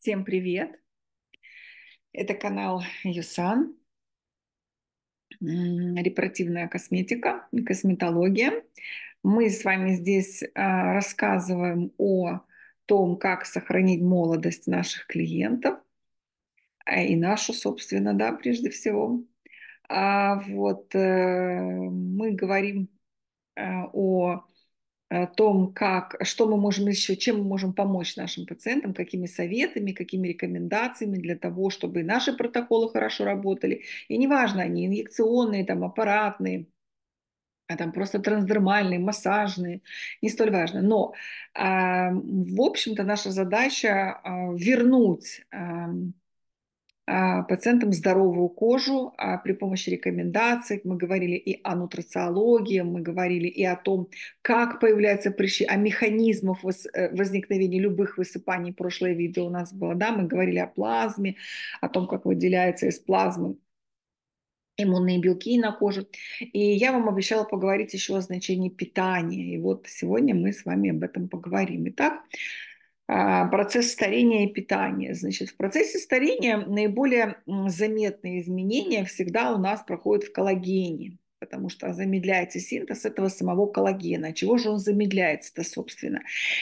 Всем привет! Это канал JuSan, репаративная косметика и косметология. Мы с вами здесь рассказываем о том, как сохранить молодость наших клиентов и нашу, собственно, да, прежде всего. Мы говорим о том, что мы можем еще, чем мы можем помочь нашим пациентам, какими советами, какими рекомендациями для того, чтобы наши протоколы хорошо работали. И неважно, они инъекционные, там, аппаратные, там просто трансдермальные, массажные, не столь важно. Но, в общем-то, наша задача вернуть пациентам здоровую кожу при помощи рекомендаций. Мы говорили и о нутрициологии, мы говорили и о том, как появляются прыщи, о механизмах возникновения любых высыпаний. Прошлое видео у нас было, да, мы говорили о плазме, о том, как выделяется из плазмы иммунные белки на коже. И я вам обещала поговорить еще о значении питания. И вот сегодня мы с вами об этом поговорим. Итак, процесс старения и питания. Значит, в процессе старения наиболее заметные изменения всегда у нас проходят в коллагене, потому что замедляется синтез этого самого коллагена. Чего же он замедляется-то, собственно?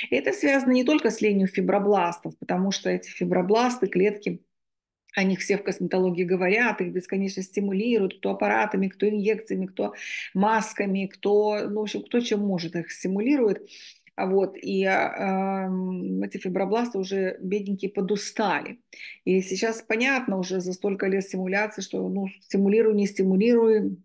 И это связано не только с ленью фибробластов, потому что эти фибробласты, клетки, о них все в косметологии говорят, их бесконечно стимулируют, кто аппаратами, кто инъекциями, кто масками, кто, ну, в общем, кто чем может, их стимулирует. Вот, и эти фибробласты уже бедненькие подустали. И сейчас понятно уже за столько лет стимуляции, что ну, стимулируй, не стимулируй,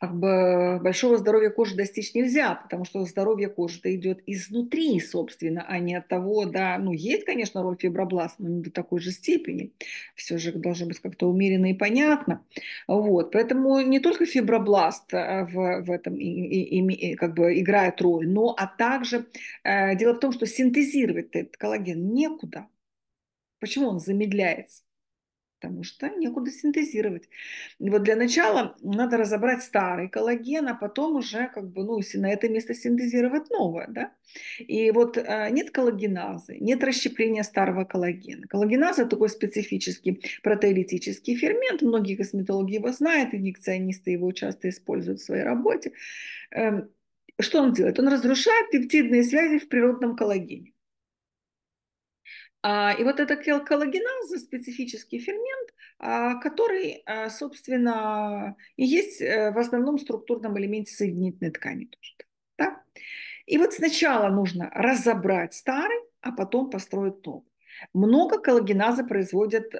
как бы большого здоровья кожи достичь нельзя, потому что здоровье кожи-то идет изнутри, собственно, а не от того, да, ну, есть, конечно, роль фибробласт, но не до такой же степени. Все же должно быть как-то умеренно и понятно. Вот, поэтому не только фибробласт в этом как бы играет роль, но а также дело в том, что синтезировать этот коллаген некуда. Почему он замедляется? Потому что некуда синтезировать. И вот для начала надо разобрать старый коллаген, а потом уже как бы, ну, на это место синтезировать новое. Да? И вот нет коллагеназы, нет расщепления старого коллагена. Коллагеназа – такой специфический протеолитический фермент. Многие косметологи его знают, инъекционисты его часто используют в своей работе. Что он делает? Он разрушает пептидные связи в природном коллагене. И вот это коллагеназа, специфический фермент, который, собственно, и есть в основном в структурном элементе соединительной ткани. Да? И вот сначала нужно разобрать старый, а потом построить новый. Много коллагеназа производят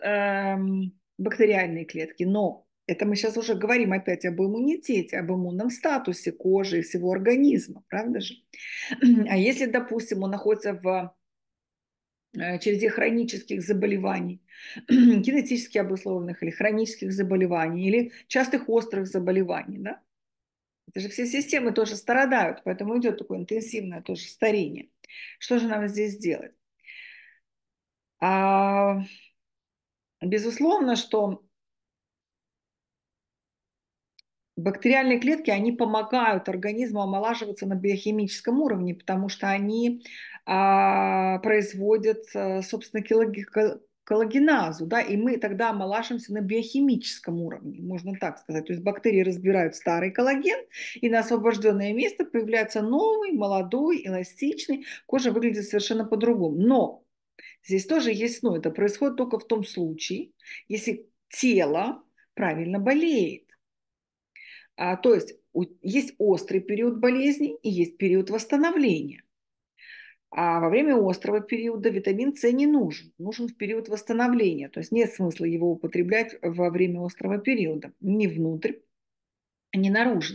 бактериальные клетки, но это мы сейчас уже говорим опять об иммунитете, об иммунном статусе кожи и всего организма, правда же? А если, допустим, он находится в череде хронических заболеваний, генетически обусловленных или хронических заболеваний, или частых острых заболеваний. Да? Это же все системы тоже страдают, поэтому идет такое интенсивное тоже старение. Что же нам здесь делать? Безусловно, что бактериальные клетки, они помогают организму омолаживаться на биохимическом уровне, потому что они производят, собственно, коллагеназу, да, и мы тогда омолаживаемся на биохимическом уровне, можно так сказать. То есть бактерии разбирают старый коллаген, и на освобожденное место появляется новый, молодой, эластичный. Кожа выглядит совершенно по-другому. Но здесь тоже есть «но». Это происходит только в том случае, если тело правильно болеет. То есть есть острый период болезни и есть период восстановления. А во время острого периода витамин С не нужен. Нужен в период восстановления. То есть нет смысла его употреблять во время острого периода. Ни внутрь, ни наружу.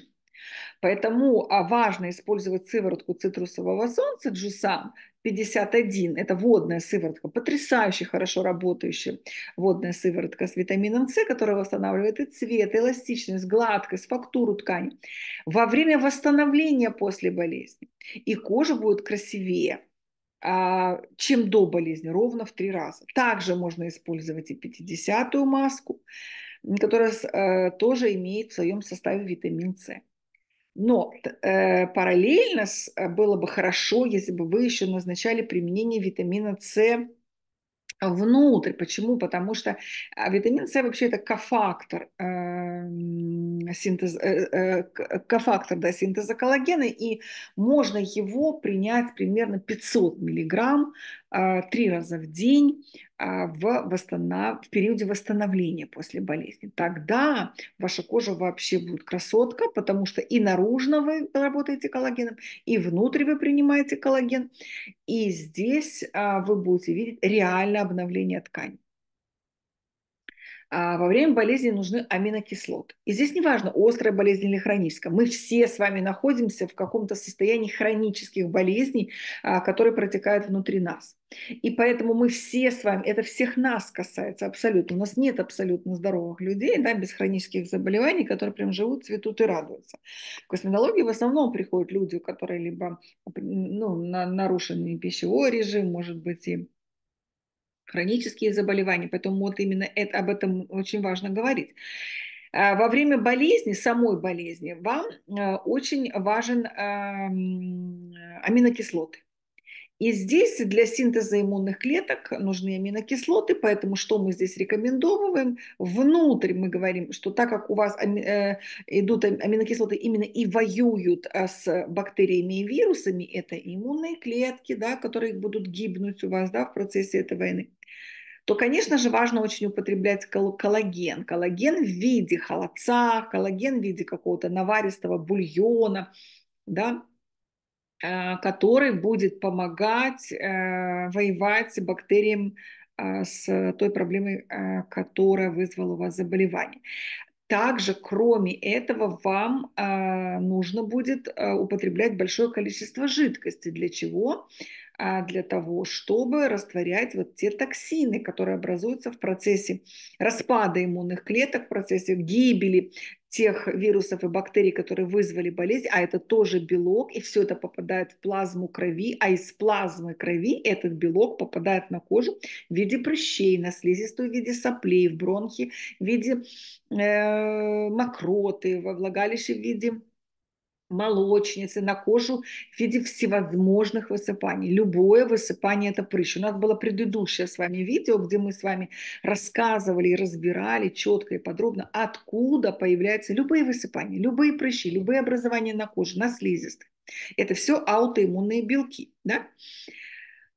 Поэтому важно использовать сыворотку цитрусового солнца JuSan 51. Это водная сыворотка, потрясающе хорошо работающая водная сыворотка с витамином С, которая восстанавливает и цвет, и эластичность, гладкость, фактуру ткани во время восстановления после болезни. И кожа будет красивее, чем до болезни, ровно в 3 раза. Также можно использовать и 50-ю маску, которая тоже имеет в своем составе витамин С. Но параллельно было бы хорошо, если бы вы еще назначали применение витамина С внутрь. Почему? Потому что витамин С вообще это кофактор, синтеза коллагена, и можно его принять примерно 500 миллиграмм 3 раза в день в периоде восстановления после болезни. Тогда ваша кожа вообще будет красотка, потому что и наружно вы работаете коллагеном, и внутрь вы принимаете коллаген. И здесь вы будете видеть реальное обновление тканей. Во время болезни нужны аминокислоты. И здесь неважно, острая болезнь или хроническая. Мы все с вами находимся в каком-то состоянии хронических болезней, которые протекают внутри нас. И поэтому мы все с вами, это всех нас касается абсолютно. У нас нет абсолютно здоровых людей, да, без хронических заболеваний, которые прям живут, цветут и радуются. В косметологии в основном приходят люди, у которых либо нарушенный пищевой режим, может быть, и хронические заболевания, поэтому вот именно об этом очень важно говорить. Во время болезни, самой болезни, вам очень важен аминокислоты. И здесь для синтеза иммунных клеток нужны аминокислоты, поэтому что мы здесь рекомендовываем? Внутрь мы говорим, что так как у вас идут аминокислоты именно и воюют с бактериями и вирусами, это иммунные клетки, да, которые будут гибнуть у вас, да, в процессе этой войны, то, конечно же, важно очень употреблять коллаген. Коллаген в виде холодца, коллаген в виде какого-то наваристого бульона, да, который будет помогать воевать с бактериями, с той проблемой, которая вызвала у вас заболевание. Также, кроме этого, вам нужно будет употреблять большое количество жидкости. Для чего? Для того, чтобы растворять вот те токсины, которые образуются в процессе распада иммунных клеток, в процессе гибели тех вирусов и бактерий, которые вызвали болезнь, а это тоже белок, и все это попадает в плазму крови, а из плазмы крови этот белок попадает на кожу в виде прыщей, на слизистую в виде соплей, в бронхи в виде мокроты, во влагалище в виде молочницы, на кожу в виде всевозможных высыпаний. Любое высыпание – это прыщ. У нас было предыдущее с вами видео, где мы с вами рассказывали и разбирали четко и подробно, откуда появляются любые высыпания, любые прыщи, любые образования на коже, на слизистых. Это все аутоиммунные белки, да?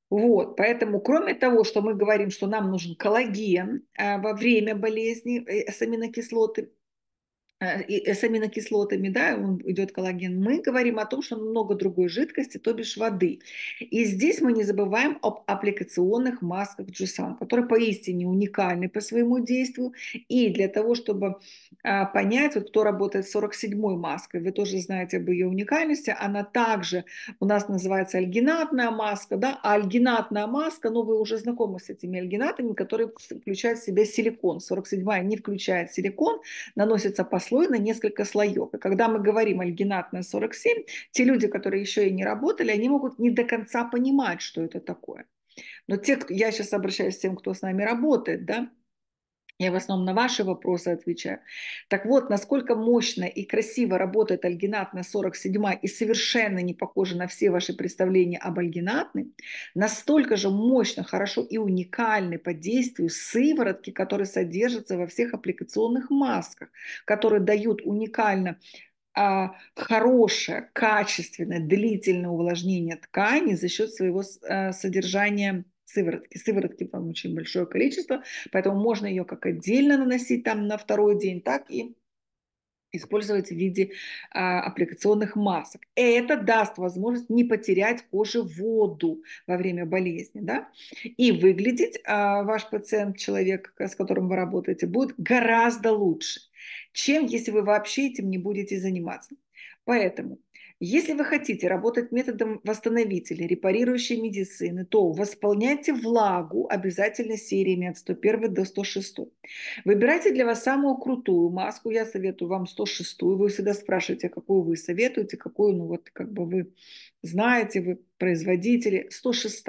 Вот, поэтому, кроме того, что мы говорим, что нам нужен коллаген во время болезни с аминокислотами, да, он идет коллаген, мы говорим о том, что много другой жидкости, то бишь воды. И здесь мы не забываем об аппликационных масках JuSan, которые поистине уникальны по своему действию. И для того, чтобы понять, вот кто работает с 47-й маской, вы тоже знаете об ее уникальности, она также у нас называется альгинатная маска, да, а альгинатная маска, ну, вы уже знакомы с этими альгинатами, которые включают в себя силикон. 47-я не включает силикон, наносится послойно, на несколько слоев. И когда мы говорим альгинатная 47, те люди, которые еще и не работали, они могут не до конца понимать, что это такое. Но те, кто, я сейчас обращаюсь к тем, кто с нами работает, да, я в основном на ваши вопросы отвечаю. Так вот, насколько мощно и красиво работает альгинатная 47 и совершенно не похожа на все ваши представления об альгинатной, настолько же мощно, хорошо и уникальны по действию сыворотки, которые содержатся во всех аппликационных масках, которые дают уникально хорошее, качественное, длительное увлажнение ткани за счет своего содержания сыворотки. Сыворотки там очень большое количество, поэтому можно ее как отдельно наносить там на второй день, так и использовать в виде аппликационных масок. Это даст возможность не потерять коже воду во время болезни, да? И выглядеть ваш пациент, человек, с которым вы работаете, будет гораздо лучше, чем если вы вообще этим не будете заниматься. Поэтому если вы хотите работать методом восстановителя, репарирующей медицины, то восполняйте влагу обязательно сериями от 101 до 106. Выбирайте для вас самую крутую маску. Я советую вам 106. Вы всегда спрашиваете, какую вы советуете, какую, ну вот как бы вы знаете, вы производители. 106.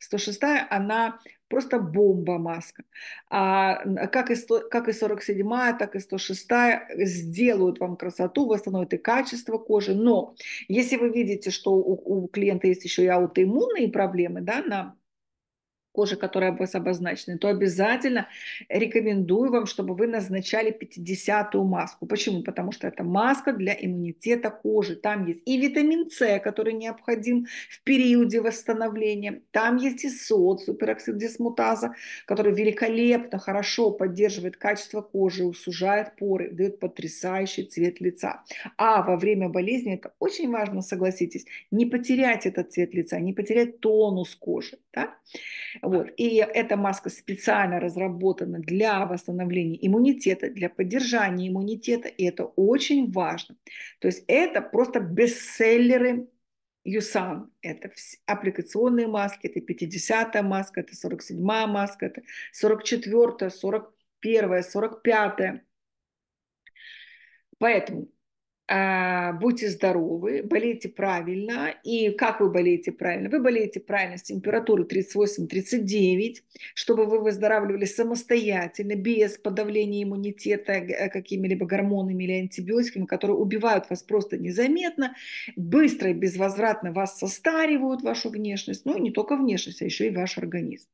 106-я, она просто бомба маска. Как и 47-я, так и 106-я сделают вам красоту, восстановят и качество кожи. Но если вы видите, что у клиента есть еще и аутоиммунные проблемы, да, на кожи, которые у вас обозначены, то обязательно рекомендую вам, чтобы вы назначали 50-ю маску. Почему? Потому что это маска для иммунитета кожи. Там есть и витамин С, который необходим в периоде восстановления. Там есть и социум, пероксид дисмутаза, который великолепно, хорошо поддерживает качество кожи, сужает поры, дает потрясающий цвет лица. А во время болезни, это очень важно, согласитесь, не потерять этот цвет лица, не потерять тонус кожи. Да? Вот. И эта маска специально разработана для восстановления иммунитета, для поддержания иммунитета, и это очень важно. То есть это просто бестселлеры JuSan. Это аппликационные маски, это 50-я маска, это 47-я маска, это 44-я, 41-я, 45-я. Поэтому будьте здоровы, болейте правильно. И как вы болеете правильно? Вы болеете правильно с температурой 38-39, чтобы вы выздоравливали самостоятельно, без подавления иммунитета какими-либо гормонами или антибиотиками, которые убивают вас просто незаметно, быстро и безвозвратно вас состаривают, вашу внешность, ну и не только внешность, а еще и ваш организм.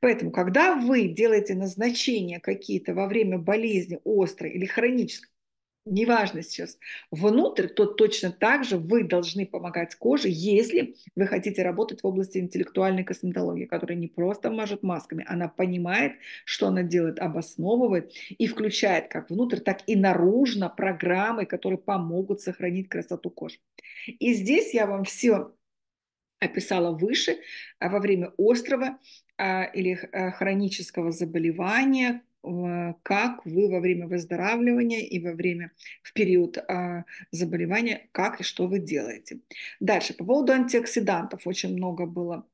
Поэтому, когда вы делаете назначения какие-то во время болезни острой или хронической, неважно сейчас, внутрь, то точно так же вы должны помогать коже, если вы хотите работать в области интеллектуальной косметологии, которая не просто мажет масками, она понимает, что она делает, обосновывает и включает как внутрь, так и наружно программы, которые помогут сохранить красоту кожи. И здесь я вам все описала выше, а во время острого или хронического заболевания, как вы во время выздоравливания и в период заболевания, как и что вы делаете. Дальше, по поводу антиоксидантов. Очень много было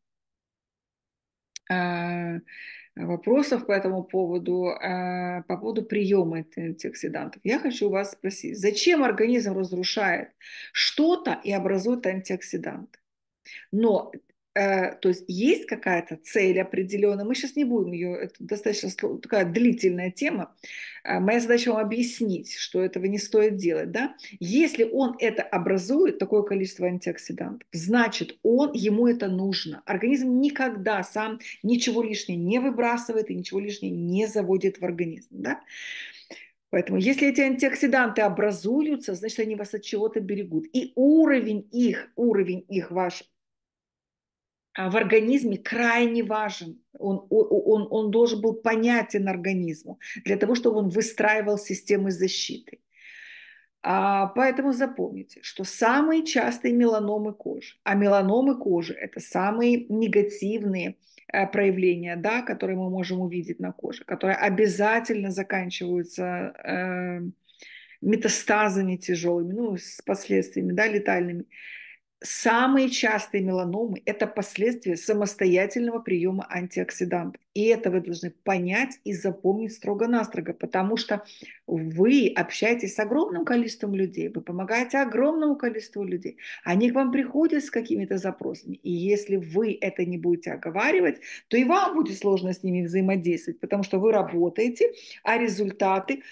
вопросов по этому поводу, по поводу приема антиоксидантов. Я хочу вас спросить, зачем организм разрушает что-то и образует антиоксиданты? Но то есть есть какая-то цель определенная, мы сейчас не будем ее, это достаточно такая длительная тема, моя задача вам объяснить, что этого не стоит делать, да? Если он это образует, такое количество антиоксидантов, значит, ему это нужно. Организм никогда сам ничего лишнего не выбрасывает и ничего лишнего не заводит в организм, да? Поэтому если эти антиоксиданты образуются, значит, они вас от чего-то берегут. И уровень их ваш в организме крайне важен. Он должен был понятен организму для того, чтобы он выстраивал системы защиты. Поэтому запомните, что самые частые меланомы кожи, а меланомы кожи – это самые негативные проявления, да, которые мы можем увидеть на коже, которые обязательно заканчиваются метастазами тяжелыми, ну, с последствиями, да, летальными. Самые частые меланомы – это последствия самостоятельного приема антиоксидантов. И это вы должны понять и запомнить строго-настрого, потому что вы общаетесь с огромным количеством людей, вы помогаете огромному количеству людей. Они к вам приходят с какими-то запросами. И если вы это не будете оговаривать, то и вам будет сложно с ними взаимодействовать, потому что вы работаете, а результаты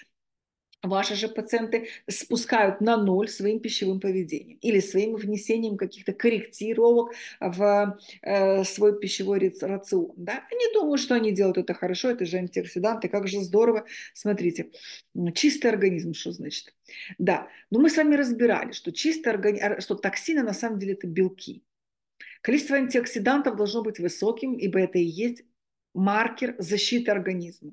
ваши же пациенты спускают на ноль своим пищевым поведением или своим внесением каких-то корректировок в свой пищевой рацион. Да? Они думают, что они делают это хорошо, это же антиоксиданты, как же здорово. Смотрите, чистый организм, что значит? Да, но мы с вами разбирали, что чистый организм, что токсины на самом деле это белки. Количество антиоксидантов должно быть высоким, ибо это и есть маркер защиты организма.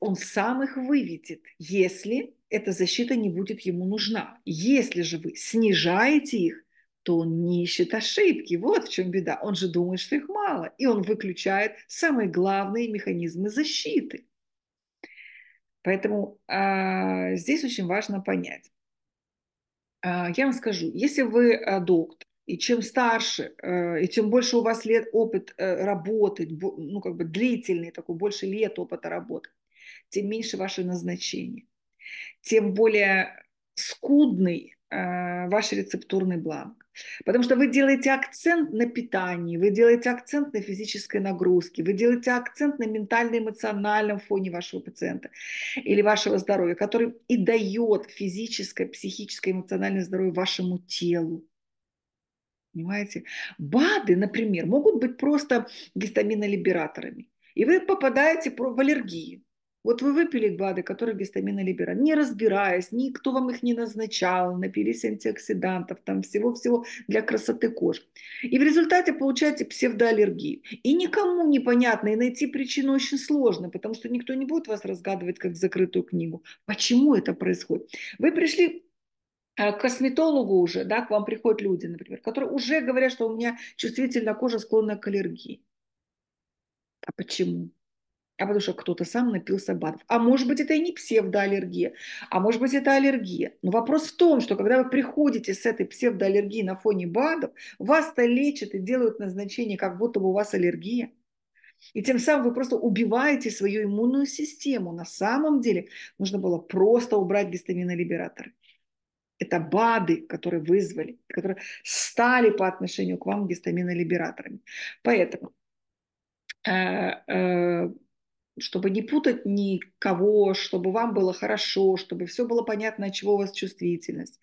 Он сам их выведет, если эта защита не будет ему нужна. Если же вы снижаете их, то он не ищет ошибки. Вот в чем беда. Он же думает, что их мало, и он выключает самые главные механизмы защиты. Поэтому здесь очень важно понять. Я вам скажу, если вы доктор, и чем старше, и тем больше у вас лет опыт работы, ну как бы длительный такой, больше лет опыта работы, тем меньше ваши назначения, тем более скудный ваш рецептурный бланк. Потому что вы делаете акцент на питании, вы делаете акцент на физической нагрузке, вы делаете акцент на ментально-эмоциональном фоне вашего пациента или вашего здоровья, который и дает физическое, психическое, эмоциональное здоровье вашему телу. Понимаете? БАДы, например, могут быть просто гистаминолибераторами. И вы попадаете в аллергии. Вот вы выпили БАДы, которые гистаминолибераторы, не разбираясь, никто вам их не назначал, напились антиоксидантов, там всего-всего для красоты кожи. И в результате получаете псевдоаллергии. И никому не понятно, и найти причину очень сложно, потому что никто не будет вас разгадывать как закрытую книгу. Почему это происходит? Вы пришли к косметологу уже, да, к вам приходят люди, например, которые уже говорят, что у меня чувствительная кожа, склонна к аллергии. А почему? А потому что кто-то сам напился БАДов. А может быть, это и не псевдоаллергия, а может быть, это аллергия. Но вопрос в том, что когда вы приходите с этой псевдоаллергией на фоне БАДов, вас-то лечат и делают назначение, как будто бы у вас аллергия. И тем самым вы просто убиваете свою иммунную систему. На самом деле нужно было просто убрать гистаминолибераторы. Это БАДы, которые вызвали, которые стали по отношению к вам гистаминолибераторами. Поэтому, чтобы не путать никого, чтобы вам было хорошо, чтобы все было понятно, от чего у вас чувствительность.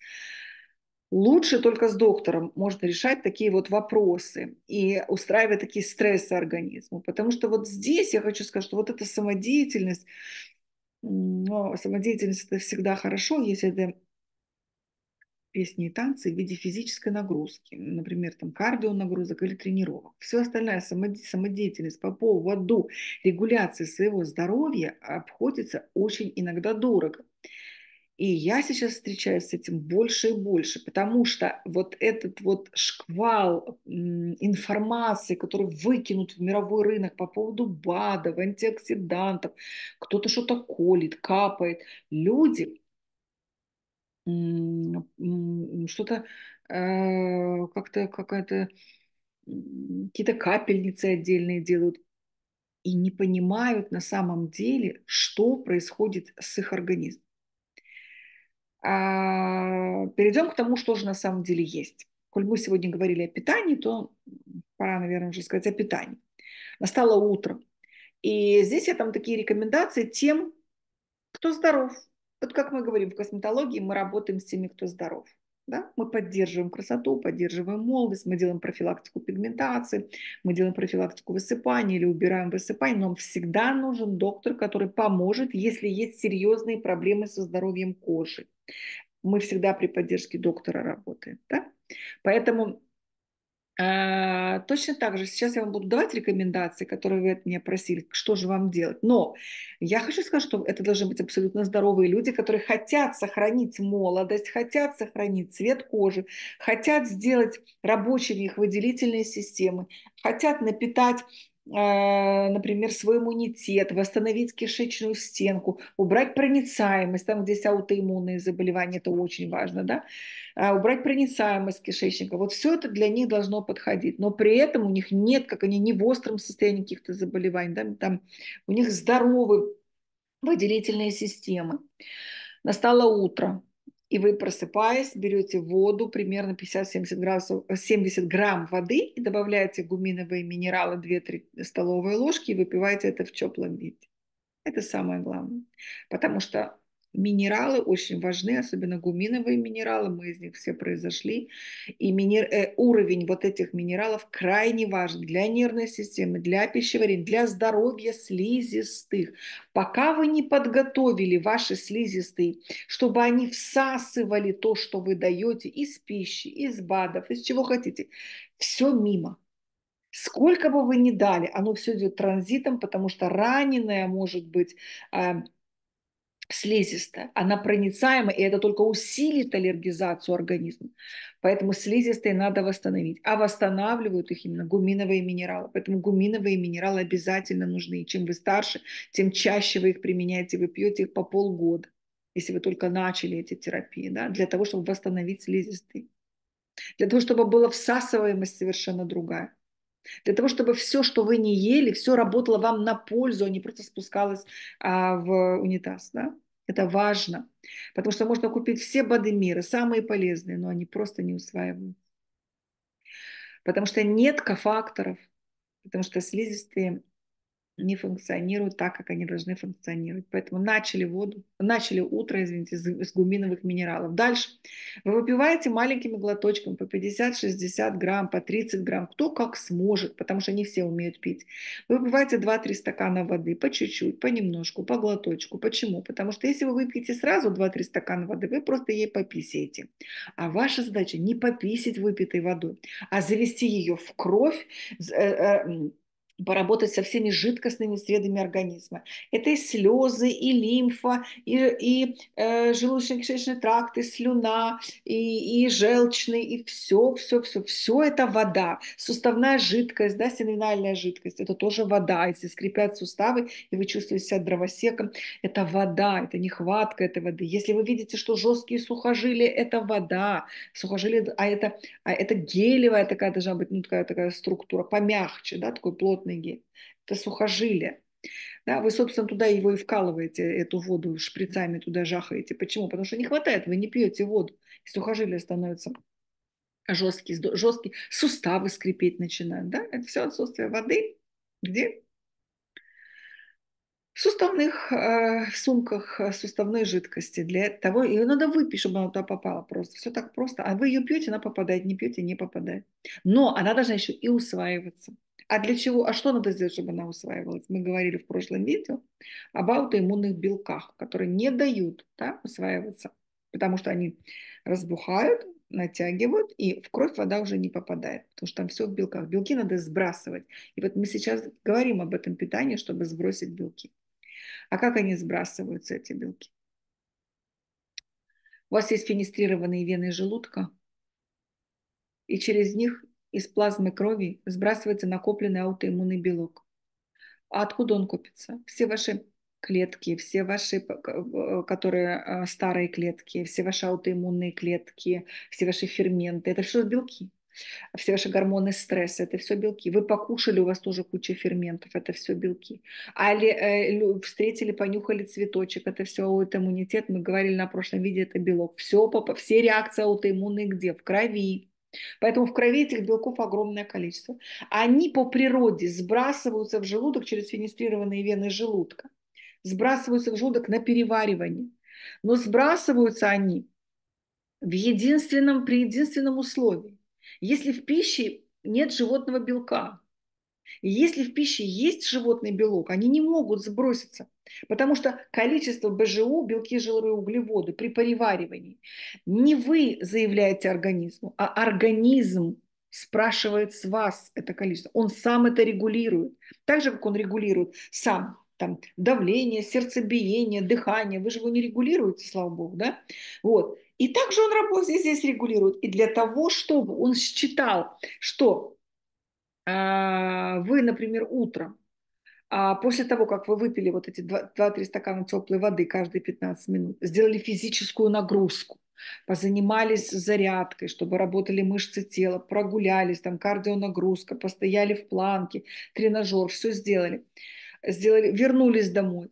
Лучше только с доктором можно решать такие вот вопросы и устраивать такие стрессы организму. Потому что вот здесь я хочу сказать, что вот эта самодеятельность, но самодеятельность это всегда хорошо, если это песни и танцы в виде физической нагрузки, например, там кардионагрузок или тренировок. Все остальное самодеятельность по поводу регуляции своего здоровья обходится очень иногда дорого. И я сейчас встречаюсь с этим больше и больше, потому что вот этот вот шквал информации, который выкинут в мировой рынок по поводу БАДов, антиоксидантов, кто-то что-то колит, капает, люди что-то, как-то какая-то, какие-то капельницы отдельные делают и не понимают на самом деле, что происходит с их организмом. Перейдем к тому, что же на самом деле есть. Коль мы сегодня говорили о питании, то пора, наверное, уже сказать о питании. Настало утро. И здесь я там такие рекомендации тем, кто здоров. Вот как мы говорим, в косметологии мы работаем с теми, кто здоров. Да? Мы поддерживаем красоту, поддерживаем молодость, мы делаем профилактику пигментации, мы делаем профилактику высыпания или убираем высыпание. Нам всегда нужен доктор, который поможет, если есть серьезные проблемы со здоровьем кожи. Мы всегда при поддержке доктора работаем. Да? Поэтому точно так же сейчас я вам буду давать рекомендации, которые вы от меня просили, что же вам делать. Но я хочу сказать, что это должны быть абсолютно здоровые люди, которые хотят сохранить молодость, хотят сохранить цвет кожи, хотят сделать рабочими их выделительные системы, хотят напитать, например, свой иммунитет, восстановить кишечную стенку, убрать проницаемость, там, где есть аутоиммунные заболевания, это очень важно, да, убрать проницаемость кишечника. Вот все это для них должно подходить, но при этом у них нет, как они не в остром состоянии каких-то заболеваний, да? Там у них здоровы выделительные системы. Настало утро. И вы, просыпаясь, берете воду, примерно 70 грамм воды и добавляете гуминовые минералы 2-3 столовые ложки и выпиваете это в теплом виде. Это самое главное. Потому что минералы очень важны, особенно гуминовые минералы, мы из них все произошли. И уровень вот этих минералов крайне важен для нервной системы, для пищеварения, для здоровья слизистых. Пока вы не подготовили ваши слизистые, чтобы они всасывали то, что вы даете из пищи, из БАДов, из чего хотите, все мимо. Сколько бы вы ни дали, оно все идет транзитом, потому что раненое может быть слизистая, она проницаема, и это только усилит аллергизацию организма. Поэтому слизистые надо восстановить. А восстанавливают их именно гуминовые минералы. Поэтому гуминовые минералы обязательно нужны. И чем вы старше, тем чаще вы их применяете. Вы пьете их по полгода, если вы только начали эти терапии, да, для того, чтобы восстановить слизистые. Для того, чтобы была всасываемость совершенно другая. Для того, чтобы все, что вы не ели, все работало вам на пользу, а не просто спускалось в унитаз. Да? Это важно, потому что можно купить все БАДы мира, самые полезные, но они просто не усваивают. Потому что нет кофакторов, потому что слизистые не функционируют так, как они должны функционировать. Поэтому начали утро с гуминовых минералов. Дальше. Вы выпиваете маленькими глоточками по 50-60 грамм, по 30 грамм, кто как сможет, потому что не все умеют пить. Вы выпиваете 2-3 стакана воды, по чуть-чуть, понемножку, по глоточку. Почему? Потому что если вы выпьете сразу 2-3 стакана воды, вы просто ей пописаете. А ваша задача не пописать выпитой водой, а завести ее в кровь, поработать со всеми жидкостными средами организма. Это и слезы, и лимфа, и желудочно-кишечный тракт, и слюна, и желчный, и все это вода. Суставная жидкость, да, синовиальная жидкость, это тоже вода. Если скрипят суставы, и вы чувствуете себя дровосеком, это вода, это нехватка этой воды. Если вы видите, что жесткие сухожилия, это вода. Сухожилие, а это гелевая такая должна быть, ну, такая структура, помягче, да, такой плотный. Это сухожилие. Да, вы, собственно, туда его и вкалываете, эту воду шприцами туда жахаете. Почему? Потому что не хватает, вы не пьете воду. И сухожилие становится жесткие, суставы скрипеть начинают. Да? Это все отсутствие воды. Где? В суставных сумках суставной жидкости. Для того ее надо выпить, чтобы она туда попала просто. Все так просто. А вы ее пьете, она попадает. Не пьете, не попадает. Но она должна еще и усваиваться. А для чего? А что надо сделать, чтобы она усваивалась? Мы говорили в прошлом видео об аутоиммунных белках, которые не дают, да, усваиваться, потому что они разбухают, натягивают, и в кровь вода уже не попадает, потому что там все в белках. Белки надо сбрасывать. И вот мы сейчас говорим об этом питании, чтобы сбросить белки. А как они сбрасываются, эти белки? У вас есть фенестрированные вены желудка, и через них из плазмы крови сбрасывается накопленный аутоиммунный белок. А откуда он копится? Все ваши клетки, все ваши, которые старые клетки, все ваши аутоиммунные клетки, все ваши ферменты, это все белки. Все ваши гормоны стресса, это все белки. Вы покушали, у вас тоже куча ферментов, это все белки. Встретили, понюхали цветочек, это все аутоиммунитет. Мы говорили на прошлом видео, это белок. Все реакции аутоиммунные где? В крови. Поэтому в крови этих белков огромное количество. Они по природе сбрасываются в желудок через фенестрированные вены желудка. Сбрасываются в желудок на переваривание. Но сбрасываются они при единственном условии. Если в пище нет животного белка, и если в пище есть животный белок, они не могут сброситься, потому что количество БЖУ, белки, жиры, углеводы при переваривании не вы заявляете организму, а организм спрашивает с вас это количество. Он сам это регулирует. Так же, как он регулирует сам там давление, сердцебиение, дыхание. Вы же его не регулируете, слава богу, да? Вот. И также он работает здесь, регулирует. И для того, чтобы он считал, что вы, например, утром, после того, как вы выпили вот эти 2-3 стакана теплой воды каждые 15 минут, сделали физическую нагрузку, позанимались зарядкой, чтобы работали мышцы тела, прогулялись, там кардионагрузка, постояли в планке, тренажер, все сделали, вернулись домой,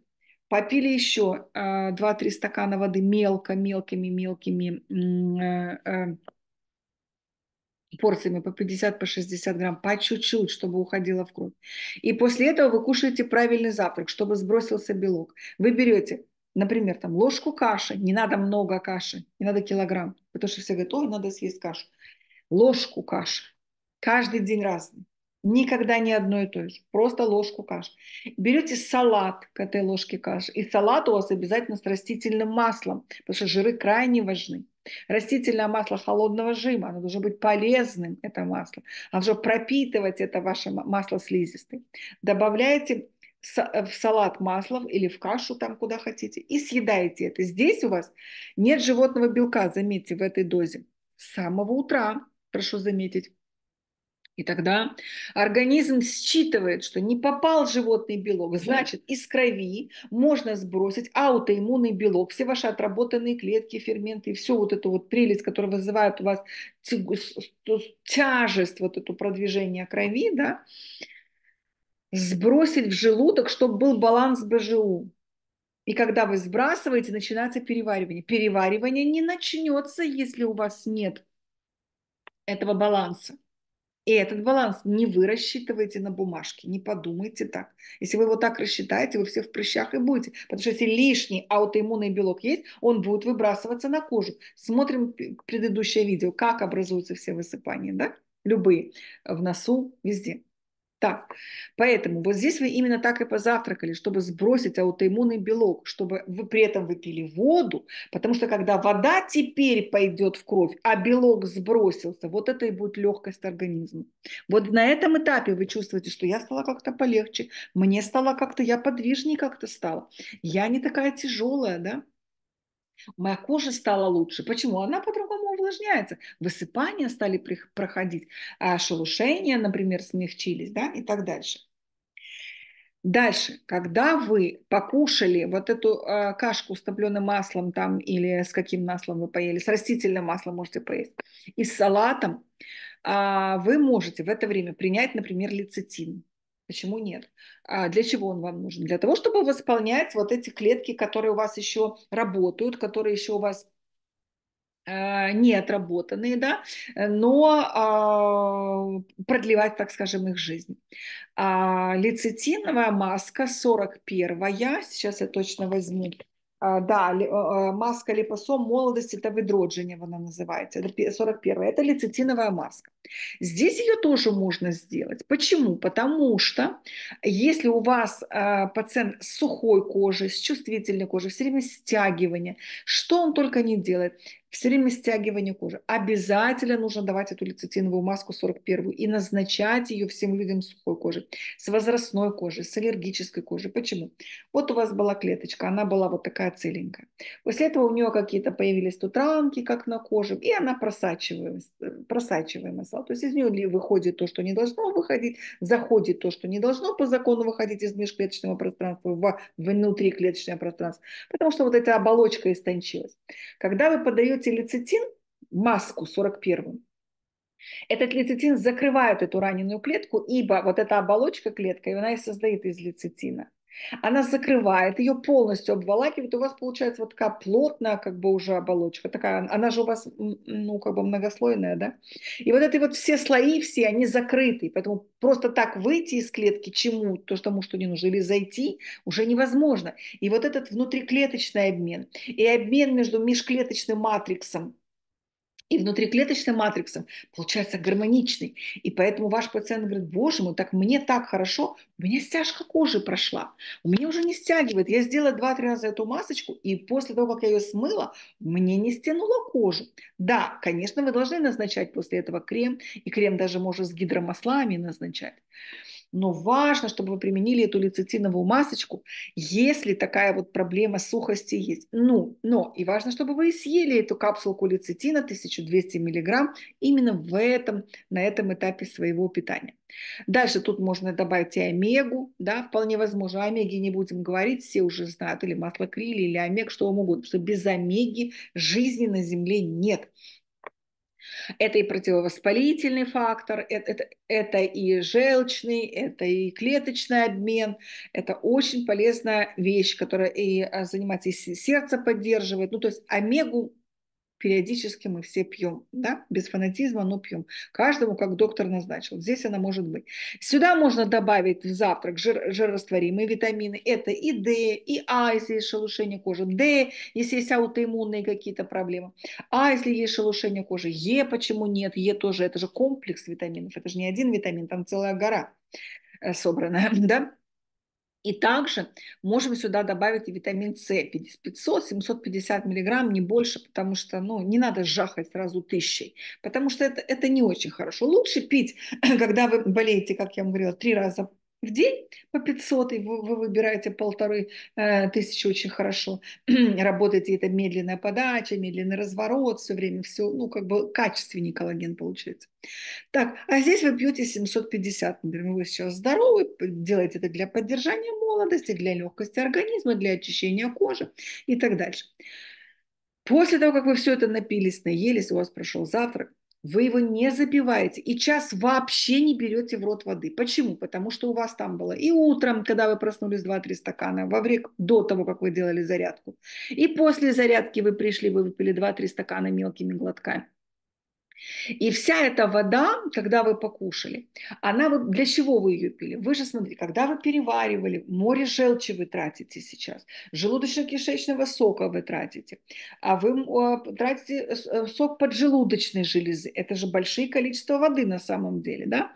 попили еще 2-3 стакана воды мелкими порциями по 50-60 грамм, по чуть-чуть, чтобы уходила в кровь. И после этого вы кушаете правильный завтрак, чтобы сбросился белок. Вы берете, например, там ложку каши, не надо много каши, не надо килограмм, потому что все говорят, ой, надо съесть кашу. Ложку каши, каждый день разный, никогда не одно и то же, просто ложку каши. Берете салат к этой ложке каши, и салат у вас обязательно с растительным маслом, потому что жиры крайне важны. Растительное масло холодного жима, оно должно быть полезным, это масло. Оно должно пропитывать это ваше масло слизистой. Добавляете в салат масло или в кашу, там куда хотите, и съедаете это. Здесь у вас нет животного белка, заметьте, в этой дозе. С самого утра, прошу заметить. И тогда организм считывает, что не попал животный белок, значит, из крови можно сбросить аутоиммунный белок, все ваши отработанные клетки, ферменты, и всю вот эту вот прелесть, которая вызывает у вас тяжесть, вот это продвижение крови, да, сбросить в желудок, чтобы был баланс БЖУ. И когда вы сбрасываете, начинается переваривание. Переваривание не начнется, если у вас нет этого баланса. И этот баланс не вы рассчитываете на бумажке, не подумайте так. Если вы его так рассчитаете, вы все в прыщах и будете. Потому что если лишний аутоиммунный белок есть, он будет выбрасываться на кожу. Смотрим предыдущее видео, как образуются все высыпания, да? Любые, в носу, везде. Так, поэтому вот здесь вы именно так и позавтракали, чтобы сбросить аутоиммунный белок, чтобы вы при этом выпили воду, потому что когда вода теперь пойдет в кровь, а белок сбросился, вот это и будет легкость организма. Вот на этом этапе вы чувствуете, что я стала как-то полегче, мне стало как-то, я подвижнее как-то стала, я не такая тяжелая, да? Моя кожа стала лучше. Почему? Она по-другому увлажняется. Высыпания стали проходить, а шелушения, например, смягчились, да, и так дальше. Дальше, когда вы покушали вот эту кашку с топленым маслом там, или с каким маслом вы поели, с растительным маслом можете поесть, и с салатом, вы можете в это время принять, например, лецитин. Почему нет? Для чего он вам нужен? Для того, чтобы восполнять вот эти клетки, которые у вас еще работают, которые еще у вас не отработанные, да, но продлевать, так скажем, их жизнь. Лецитиновая маска 41-я, сейчас я точно возьму. Да, маска липосом молодости та відродження, вона называется, 41-я, это лецитиновая маска. Здесь ее тоже можно сделать. Почему? Потому что если у вас пациент с сухой кожей, с чувствительной кожей, все время стягивание, что он только не делает, все время стягивание кожи, обязательно нужно давать эту лецитиновую маску 41-ю и назначать ее всем людям с сухой кожей, с возрастной кожей, с аллергической кожей. Почему? Вот у вас была клеточка, она была вот такая целенькая. После этого у нее какие-то появились тут ранки, как на коже, и она просачиваемая стала. То есть из нее выходит то, что не должно выходить, заходит то, что не должно по закону выходить из межклеточного пространства в внутриклеточное пространство, потому что вот эта оболочка истончилась. Когда вы подаете лецитин, маску 41-ю, этот лецитин закрывает эту раненую клетку, ибо вот эта оболочка клетка, и она и создает из лецитина. Она закрывает, ее полностью обволакивает, у вас получается вот такая плотная как бы уже оболочка, такая, она же у вас, ну, как бы многослойная, да? И вот эти вот все слои, все они закрыты, поэтому просто так выйти из клетки чему-то, тому, что не нужно, или зайти уже невозможно. И вот этот внутриклеточный обмен, и обмен между межклеточным матриксом и внутриклеточным матриксом получается гармоничный. И поэтому ваш пациент говорит: боже мой, так мне так хорошо, у меня стяжка кожи прошла, у меня уже не стягивает. Я сделала 2-3 раза эту масочку, и после того, как я ее смыла, мне не стянула кожу. Да, конечно, вы должны назначать после этого крем, и крем даже можно с гидромаслами назначать. Но важно, чтобы вы применили эту лецитиновую масочку, если такая вот проблема сухости есть. Но и важно, чтобы вы съели эту капсулку лецитина 1200 мг именно на этом этапе своего питания. Дальше тут можно добавить и омегу, да, вполне возможно. О омеге не будем говорить, все уже знают, или масло крили, или омег, что вам угодно, потому что без омеги жизни на Земле нет. Это и противовоспалительный фактор, это и желчный, это и клеточный обмен. Это очень полезная вещь, которая и занимается, и сердце поддерживает. Ну, то есть омегу периодически мы все пьем, да? Без фанатизма, но пьем. Каждому, как доктор назначил. Здесь она может быть. Сюда можно добавить в завтрак жирорастворимые витамины. Это и D, и А, если есть шелушение кожи, D, если есть аутоиммунные какие-то проблемы, А, если есть шелушение кожи, Е, почему нет? Е тоже, это же комплекс витаминов, это же не один витамин, там целая гора собранная, да? И также можем сюда добавить и витамин С, 500-750 мг, не больше, потому что, ну, не надо жахать сразу 1000, потому что это не очень хорошо. Лучше пить, когда вы болеете, как я вам говорила, 3 раза в день по 500, и вы выбираете 1500, очень хорошо. Работаете, это медленная подача, медленный разворот, все время все, ну, как бы качественный коллаген получается. Так, а здесь вы пьете 750, например, вы сейчас здоровы, делаете это для поддержания молодости, для легкости организма, для очищения кожи и так дальше. После того, как вы все это напились, наелись, у вас прошел завтрак, вы его не запиваете и час вообще не берете в рот воды. Почему? Потому что у вас там было и утром, когда вы проснулись 2-3 стакана, во время, до того, как вы делали зарядку. И после зарядки вы пришли, вы выпили 2-3 стакана мелкими глотками. И вся эта вода, когда вы покушали, она для чего вы ее пили? Вы же смотрите, когда вы переваривали, море желчи вы тратите сейчас, желудочно-кишечного сока вы тратите, а вы тратите сок поджелудочной железы. Это же большие количества воды на самом деле, да?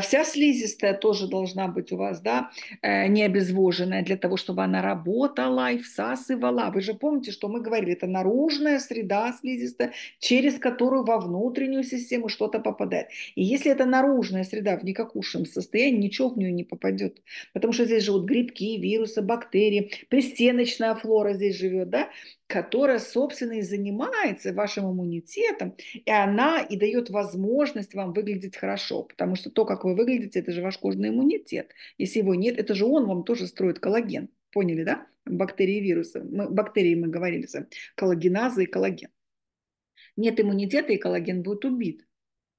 Вся слизистая тоже должна быть у вас, да, не обезвоженная, для того, чтобы она работала и всасывала. Вы же помните, что мы говорили, это наружная среда слизистая, через которую вовнутрь внутреннюю систему что-то попадает. И если это наружная среда в никакущем состоянии, ничего в нее не попадет. Потому что здесь живут грибки, вирусы, бактерии, пристеночная флора здесь живет, да, которая, собственно, и занимается вашим иммунитетом, и она и дает возможность вам выглядеть хорошо, потому что то, как вы выглядите, это же ваш кожный иммунитет. Если его нет, это же он вам тоже строит коллаген. Поняли, да? Бактерии и вирусы. Бактерии мы говорили, коллагеназы и коллаген. Нет иммунитета, и коллаген будет убит.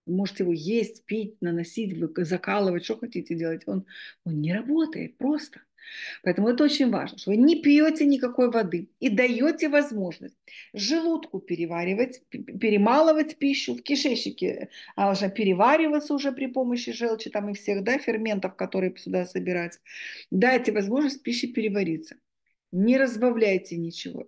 Вы можете его есть, пить, наносить, закалывать, что хотите делать. Он не работает просто. Поэтому это очень важно, что вы не пьете никакой воды и даете возможность желудку переваривать, перемалывать пищу, в кишечнике она должна перевариваться уже при помощи желчи там и всех, да, ферментов, которые сюда собираются. Дайте возможность пище перевариться. Не разбавляйте ничего,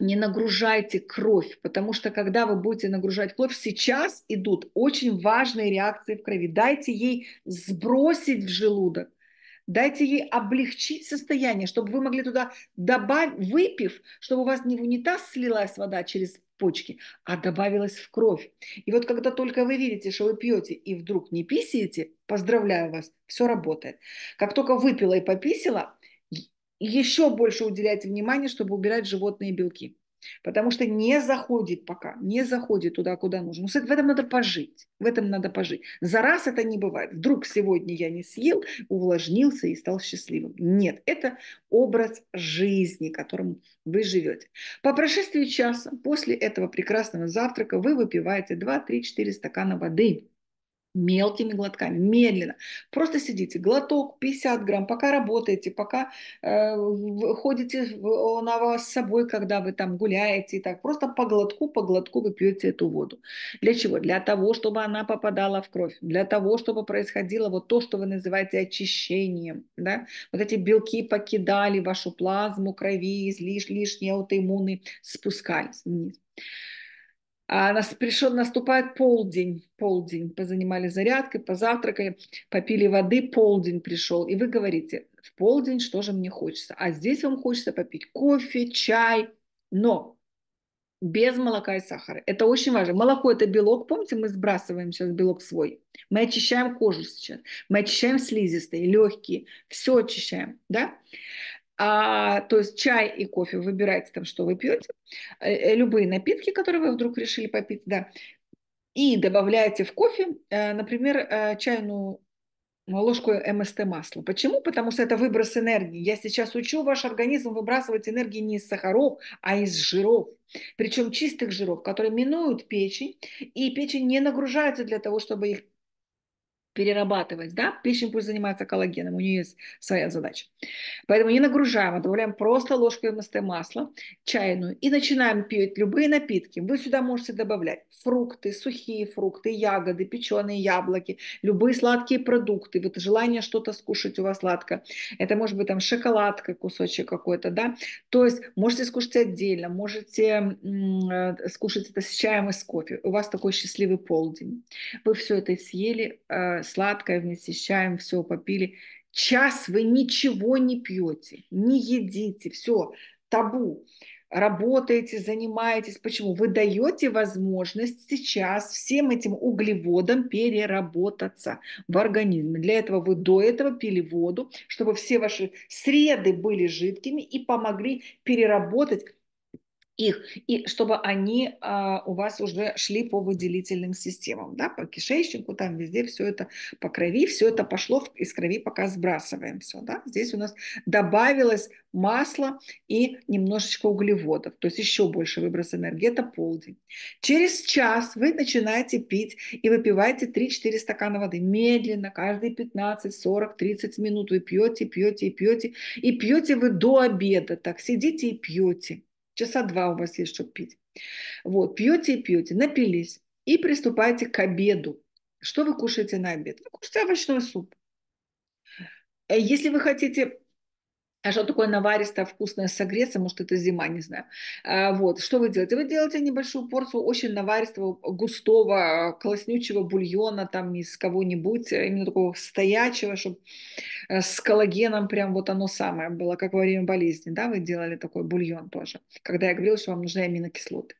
не нагружайте кровь, потому что когда вы будете нагружать кровь, сейчас идут очень важные реакции в крови. Дайте ей сбросить в желудок, дайте ей облегчить состояние, чтобы вы могли туда добавить, выпив, чтобы у вас не в унитаз слилась вода через почки, а добавилась в кровь. И вот когда только вы видите, что вы пьете и вдруг не писаете, поздравляю вас, все работает. Как только выпила и пописала, еще больше уделяйте внимание, чтобы убирать животные белки. Потому что не заходит пока, не заходит туда, куда нужно. В этом надо пожить, в этом надо пожить. За раз это не бывает. Вдруг сегодня я не съел, увлажнился и стал счастливым. Нет, это образ жизни, которым вы живете. По прошествии часа после этого прекрасного завтрака вы выпиваете 2-3-4 стакана воды. Мелкими глотками, медленно. Просто сидите, глоток, 50 грамм, пока работаете, пока ходите, он у вас с собой, когда вы там гуляете и так. Просто по глотку вы пьете эту воду. Для чего? Для того, чтобы она попадала в кровь, для того, чтобы происходило вот то, что вы называете очищением. Да? Вот эти белки покидали вашу плазму крови, лишние аутоиммуны спускались вниз. Наступает полдень, позанимались зарядкой, позавтракали, попили воды, полдень пришел, и вы говорите, в полдень что же мне хочется, а здесь вам хочется попить кофе, чай, но без молока и сахара. Это очень важно. Молоко – это белок, помните, мы сбрасываем сейчас белок свой, мы очищаем кожу сейчас, мы очищаем слизистые, легкие, все очищаем, да? То есть чай и кофе, выбирайте там, что вы пьете, любые напитки, которые вы вдруг решили попить, да, и добавляете в кофе, например, чайную ложку МСТ масла. Почему? Потому что это выброс энергии. Я сейчас учу ваш организм выбрасывать энергию не из сахаров, а из жиров. Причем чистых жиров, которые минуют печень, и печень не нагружается для того, чтобы их перерабатывать, да, печень пусть занимается коллагеном, у нее есть своя задача. Поэтому не нагружаем, добавляем просто ложку МСТ масла, чайную, и начинаем пить любые напитки. Вы сюда можете добавлять фрукты, сухие фрукты, ягоды, печеные яблоки, любые сладкие продукты. Вот желание что-то скушать у вас сладкое. Это может быть там шоколадка, кусочек какой-то, да. То есть можете скушать отдельно, можете скушать это с чаем и с кофе. У вас такой счастливый полдень. Вы все это съели, сладкое вместе с чаем, все попили. Час вы ничего не пьете, не едите, все, табу. Работаете, занимаетесь. Почему? Вы даете возможность сейчас всем этим углеводам переработаться в организме. Для этого вы до этого пили воду, чтобы все ваши среды были жидкими и помогли переработать их, и чтобы они у вас уже шли по выделительным системам, да, по кишечнику, там везде все это по крови, все это пошло из крови, пока сбрасываем все, да. Здесь у нас добавилось масло и немножечко углеводов, то есть еще больше выброс энергии, это полдень. Через час вы начинаете пить и выпиваете 3-4 стакана воды, медленно, каждые 15, 40, 30 минут вы пьете, пьете и пьете, и пьете вы до обеда, так сидите и пьете. Часа два у вас есть, чтобы пить. Вот, пьете и пьете, напились. И приступаете к обеду. Что вы кушаете на обед? Вы кушаете овощной суп. Если вы хотите... А что такое наваристое, вкусное, согреться? Может, это зима, не знаю. Вот, что вы делаете? Вы делаете небольшую порцию очень наваристого, густого, класснючего бульона, там, из кого-нибудь, именно такого стоячего, чтобы с коллагеном прям вот оно самое было, как во время болезни, да, вы делали такой бульон тоже, когда я говорила, что вам нужны аминокислоты.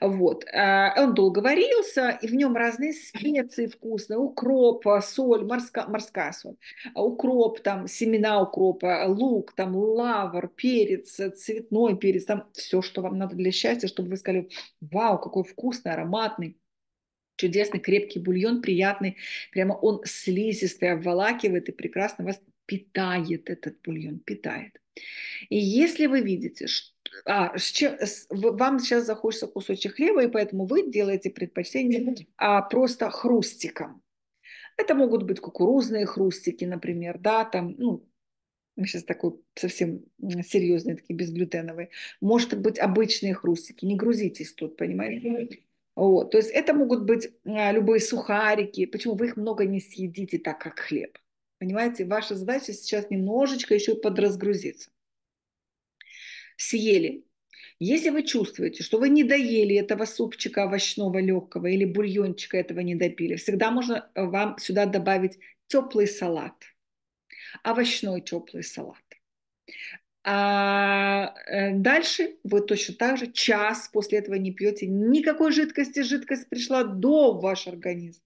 Вот, он долго варился, и в нем разные специи вкусные, укроп, соль, морская соль, укроп, там, семена укропа, лук, там, лавр, перец, цветной перец, там, все, что вам надо для счастья, чтобы вы сказали: вау, какой вкусный, ароматный, чудесный, крепкий бульон, приятный, прямо он слизистый, обволакивает и прекрасно вас питает, этот бульон питает. И если вы видите, что вам сейчас захочется кусочек хлеба, и поэтому вы делаете предпочтение просто хрустиком. Это могут быть кукурузные хрустики, например, да, там, ну, сейчас такой совсем серьезные, такие безглютеновые. Может быть, обычные хрустики, не грузитесь тут, понимаете? Вот, то есть это могут быть любые сухарики, почему вы их много не съедите так, как хлеб. Понимаете, ваша задача сейчас немножечко еще подразгрузиться. Съели. Если вы чувствуете, что вы не доели этого супчика овощного легкого или бульончика этого не допили, всегда можно вам сюда добавить теплый салат. Овощной теплый салат. А дальше вы точно так же час после этого не пьете никакой жидкости. Жидкость пришла до вашего организма.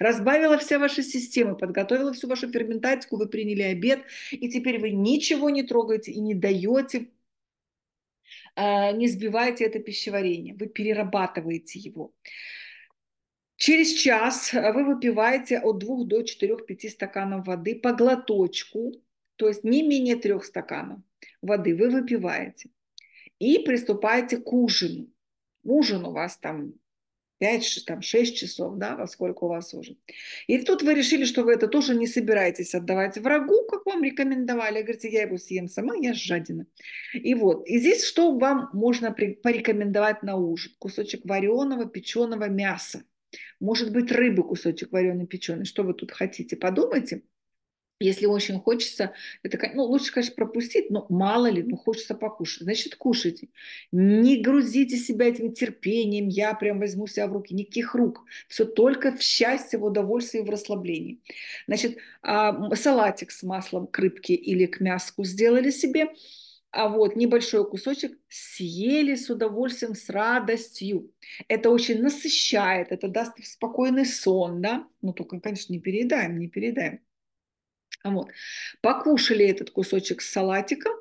Разбавила все ваши системы, подготовила всю вашу ферментатику, вы приняли обед, и теперь вы ничего не трогаете и не даете, не сбиваете это пищеварение, вы перерабатываете его. Через час вы выпиваете от 2 до 4-5 стаканов воды по глоточку, то есть не менее 3 стаканов воды вы выпиваете и приступаете к ужину. Ужин у вас там 5-6 часов, да, во сколько у вас ужин. И тут вы решили, что вы это тоже не собираетесь отдавать врагу, как вам рекомендовали. Говорите: я его съем сама, я жадина. И вот, и здесь что вам можно порекомендовать на ужин? Кусочек вареного, печеного мяса. Может быть, рыбы, кусочек вареный, печеный. Что вы тут хотите? Подумайте. Если очень хочется, это, ну, лучше, конечно, пропустить, но мало ли, ну, хочется покушать. Значит, кушайте. Не грузите себя этим терпением, я прям возьму себя в руки, никаких рук. Все только в счастье, в удовольствии, в расслаблении. Значит, салатик с маслом к рыбке или к мяску сделали себе, а вот небольшой кусочек съели с удовольствием, с радостью. Это очень насыщает, это даст спокойный сон, да? Ну, только, конечно, не переедаем, не переедаем. Вот. Покушали этот кусочек с салатиком,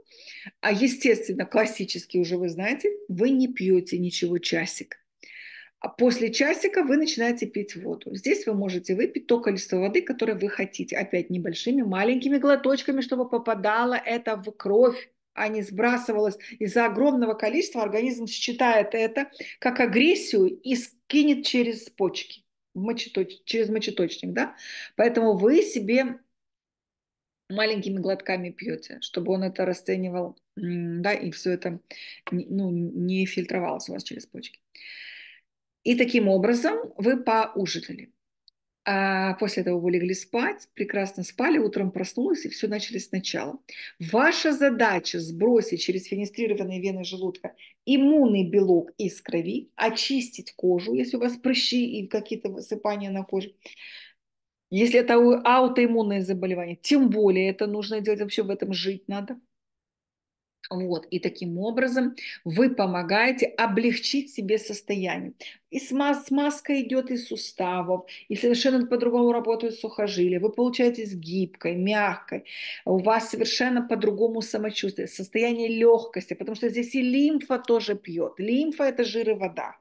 а естественно, классический уже вы знаете, вы не пьете ничего часик. А после часика вы начинаете пить воду. Здесь вы можете выпить то количество воды, которое вы хотите. Опять небольшими, маленькими глоточками, чтобы попадало это в кровь, а не сбрасывалось. Из-за огромного количества организм считает это как агрессию и скинет через почки, через мочеточник. Да? Поэтому вы себе... маленькими глотками пьете, чтобы он это расценивал, да, и все это, ну, не фильтровалось у вас через почки. И таким образом вы поужинали. А после этого вы легли спать, прекрасно спали, утром проснулись, и все начали сначала. Ваша задача сбросить через фенестрированные вены желудка иммунный белок из крови, очистить кожу, если у вас прыщи и какие-то высыпания на коже. Если это аутоиммунные заболевания, тем более это нужно делать, вообще в этом жить надо. Вот, и таким образом вы помогаете облегчить себе состояние. И смазка идет из суставов, и совершенно по-другому работают сухожилия. Вы получаетесь гибкой, мягкой, у вас совершенно по-другому самочувствие, состояние легкости, потому что здесь и лимфа тоже пьет. Лимфа – это жир и вода.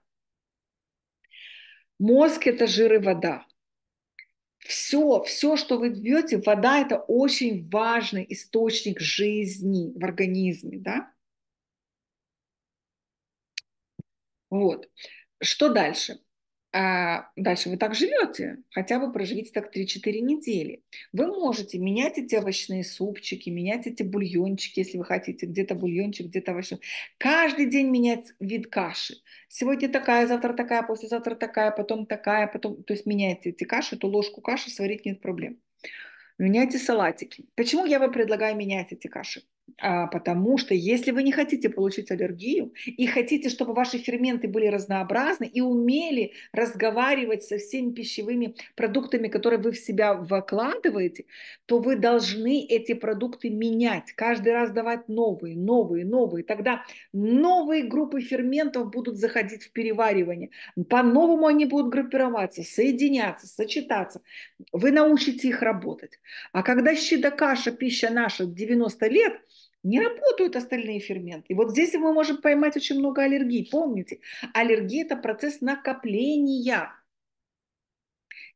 Мозг – это жир и вода. Все, что вы пьете, вода – это очень важный источник жизни в организме. Да? Вот. Что дальше? Дальше вы так живете, хотя бы проживите так 3-4 недели. Вы можете менять эти овощные супчики, менять эти бульончики, если вы хотите, где-то бульончик, где-то овощной. Каждый день менять вид каши. Сегодня такая, завтра такая, послезавтра такая, потом... То есть меняйте эти каши, эту ложку каши сварить нет проблем. Меняйте салатики. Почему я вам предлагаю менять эти каши? Потому что если вы не хотите получить аллергию и хотите, чтобы ваши ферменты были разнообразны и умели разговаривать со всеми пищевыми продуктами, которые вы в себя вкладываете, то вы должны эти продукты менять, каждый раз давать новые. Тогда новые группы ферментов будут заходить в переваривание. По-новому они будут группироваться, соединяться, сочетаться. Вы научите их работать. А когда щеда каша, пища наша 90 лет, не работают остальные ферменты. И вот здесь мы можем поймать очень много аллергий. Помните, аллергия – это процесс накопления.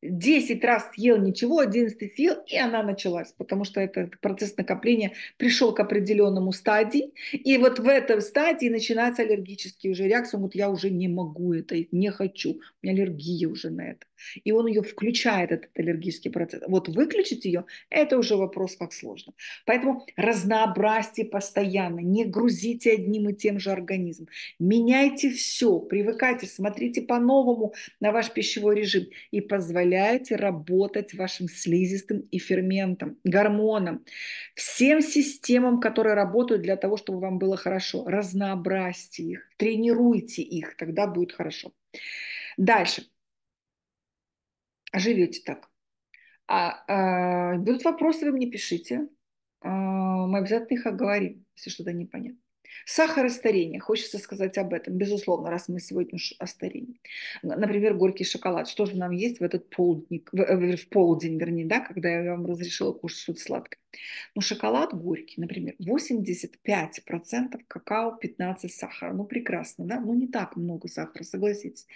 10 раз съел ничего, 11 съел, и она началась, потому что этот процесс накопления пришел к определенному стадии. И вот в этой стадии начинаются аллергические уже реакции. Вот я уже не могу это, не хочу, у меня аллергия уже на это. И он ее включает, этот аллергический процесс. Вот выключить ее – это уже вопрос как сложно. Поэтому разнообразьте постоянно, не грузите одним и тем же организм. Меняйте все, привыкайте, смотрите по-новому на ваш пищевой режим и позволяйте работать вашим слизистым и ферментам, гормонам, всем системам, которые работают для того, чтобы вам было хорошо. Разнообразьте их, тренируйте их, тогда будет хорошо. Дальше. Живете так. Будут вопросы, вы мне пишите. Мы обязательно их оговорим, если что-то непонятно. Сахар и старение. Хочется сказать об этом, безусловно, раз мы сегодня о старении. Например, горький шоколад. Что же нам есть в этот полдник, в полдень, вернее, да, когда я вам разрешила кушать что-то сладкое? Ну, шоколад горький, например, 85% какао, 15% сахара. Ну, прекрасно, да? Ну, не так много сахара, согласитесь.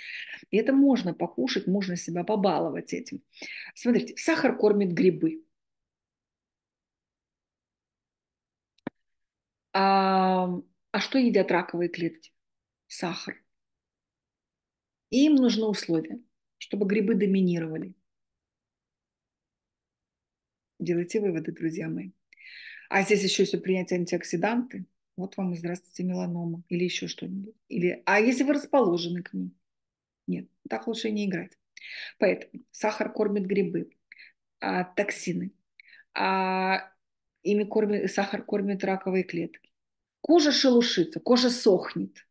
И это можно покушать, можно себя побаловать этим. Смотрите, сахар кормит грибы. А что едят раковые клетки? Сахар. Им нужны условия, чтобы грибы доминировали. Делайте выводы, друзья мои. А здесь еще если принять антиоксиданты, вот вам и здравствуйте меланома или еще что-нибудь. Или, а если вы расположены к ним? Нет, так лучше не играть. Поэтому сахар кормит грибы, токсины. Ими кормит, сахар кормит раковые клетки. Кожа шелушится, кожа сохнет.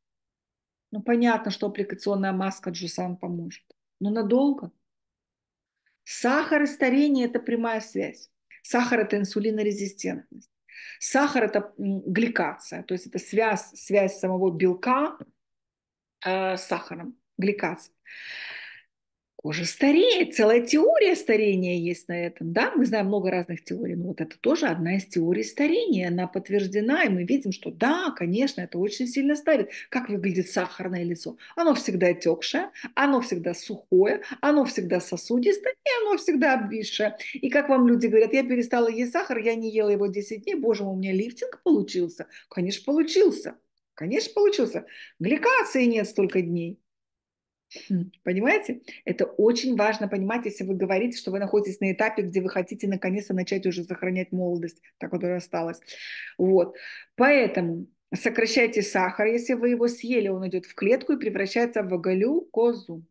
Ну, понятно, что аппликационная маска JuSan поможет. Но надолго? Сахар и старение – это прямая связь. Сахар – это инсулинорезистентность. Сахар – это гликация, то есть это связь самого белка с сахаром, гликация. Кожа стареет, целая теория старения есть на этом, да, мы знаем много разных теорий, но вот это тоже одна из теорий старения, она подтверждена, и мы видим, что да, конечно, это очень сильно старит. Как выглядит сахарное лицо? Оно всегда отекшее, оно всегда сухое, оно всегда сосудистое, и оно всегда обвисшее. И как вам люди говорят, я перестала есть сахар, я не ела его 10 дней, боже мой, у меня лифтинг получился. Конечно, получился, конечно, получился. Гликации нет столько дней. Понимаете? Это очень важно понимать, если вы говорите, что вы находитесь на этапе, где вы хотите наконец-то начать уже сохранять молодость, та, которая осталась. Вот. Поэтому сокращайте сахар. Если вы его съели, он идет в клетку и превращается в глюкозу.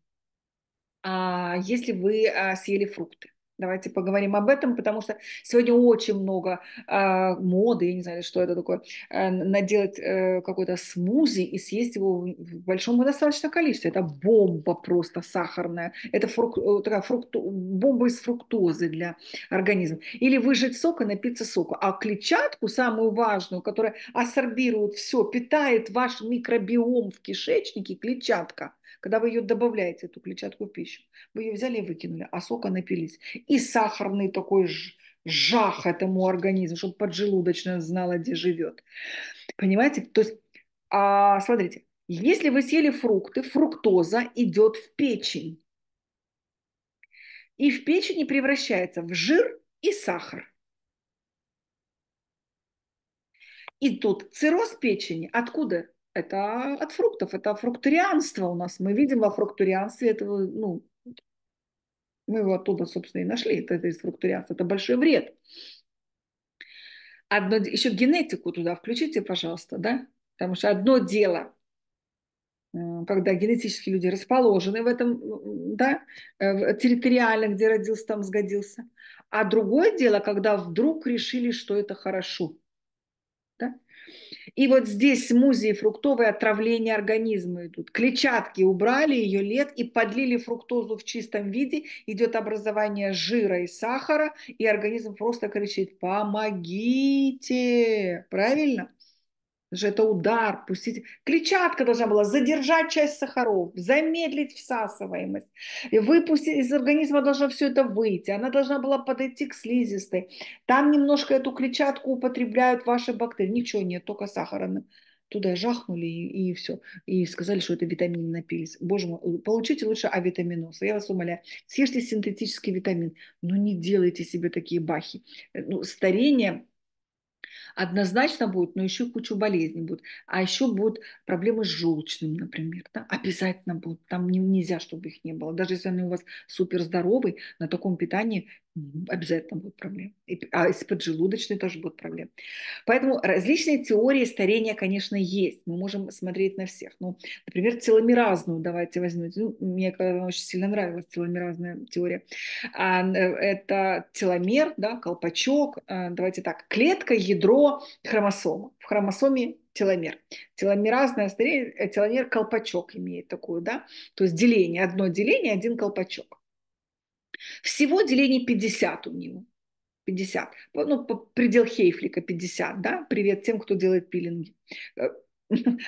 Если вы съели фрукты. Давайте поговорим об этом, потому что сегодня очень много моды, я не знаю, что это такое, наделать какой-то смузи и съесть его в большом достаточно количестве. Это бомба просто сахарная, это бомба из фруктозы для организма. Или выжать сок и напиться сока. А клетчатку, самую важную, которая ассорбирует все, питает ваш микробиом в кишечнике, клетчатка. Когда вы ее добавляете, эту клетчатку в пищу, вы ее взяли и выкинули, а сока напились. И сахарный такой жах этому организму, чтобы поджелудочная знала, где живет. Понимаете? То есть, смотрите, если вы съели фрукты, фруктоза идет в печень. И в печени превращается в жир и сахар. И тут цирроз печени откуда? Это от фруктов, это фрукторианство у нас. Мы видим во фрукторианстве этого, мы его оттуда, собственно, и нашли. Это из фрукторианства. Это большой вред. Еще генетику туда включите, пожалуйста, да? Потому что одно дело, когда генетически люди расположены в этом, да, территориально, где родился, там сгодился. А другое дело, когда вдруг решили, что это хорошо. Да? И вот здесь смузи и фруктовые отравления организма идут. Клетчатки убрали, ее лет и подлили фруктозу в чистом виде. Идет образование жира и сахара, и организм просто кричит: «Помогите!» Правильно? Потому что это удар, пустите. Клетчатка должна была задержать часть сахаров, замедлить всасываемость, и выпустить из организма должно все это выйти. Она должна была подойти к слизистой. Там немножко эту клетчатку употребляют ваши бактерии. Ничего нет, только сахара. Туда жахнули и все. И сказали, что это витамин напились. Боже мой, получите лучше авитаминоз. Я вас умоляю, съешьте синтетический витамин. Но не делайте себе такие бахи. Старение однозначно будет, но еще кучу болезней будет. А еще будут проблемы с желчным, например. Да? Обязательно будут. Там нельзя, чтобы их не было. Даже если они у вас супер здоровые, на таком питании обязательно будут проблемы. А с поджелудочной тоже будут проблемы. Поэтому различные теории старения, конечно, есть. Мы можем смотреть на всех. Ну, например, теломеразную давайте возьмете. Мне очень сильно нравилась теломеразная теория. Это теломер, да, колпачок. Давайте так. Клетка, ядро, хромосома. В хромосоме теломер. Теломеразное старение, теломер колпачок имеет такую, да? То есть деление. Одно деление, один колпачок. Всего делений 50 у него. 50. Ну, предел Хейфлика 50, да? Привет тем, кто делает пилинги.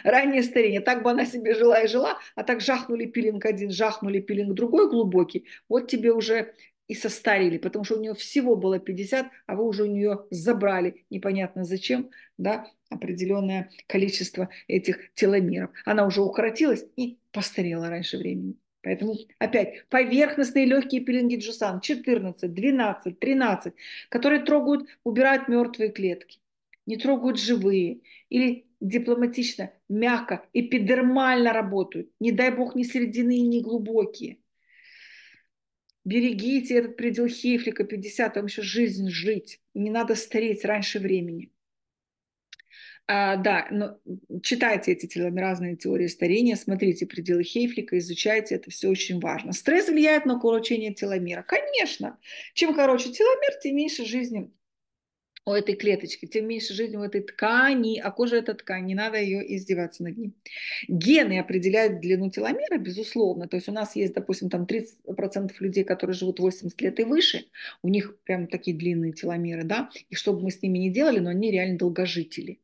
Раннее старение. Так бы она себе жила и жила, а так жахнули пилинг один, жахнули пилинг другой глубокий. Вот тебе уже и состарили, потому что у нее всего было 50, а вы уже у нее забрали, непонятно зачем, да, определенное количество этих теломеров. Она уже укоротилась и постарела раньше времени. Поэтому опять поверхностные легкие пилинги JuSan 14, 12, 13, которые трогают, убирают мертвые клетки, не трогают живые или дипломатично, мягко, эпидермально работают. Не дай бог ни середины, ни глубокие. Берегите этот предел Хейфлика 50, там еще жизнь жить. Не надо стареть раньше времени. Да, но читайте эти теломеразные теории старения, смотрите пределы Хейфлика, изучайте, это все очень важно. Стресс влияет на укорочение теломера. Конечно, чем короче теломер, тем меньше жизни у этой клеточки, тем меньше жизни у этой ткани, а кожа — это ткань, не надо ее издеваться над ней. Гены определяют длину теломера, безусловно. То есть у нас есть, допустим, там 30% людей, которые живут 80 лет и выше, у них прям такие длинные теломеры, да, и что бы мы с ними ни делали, но они реально долгожители.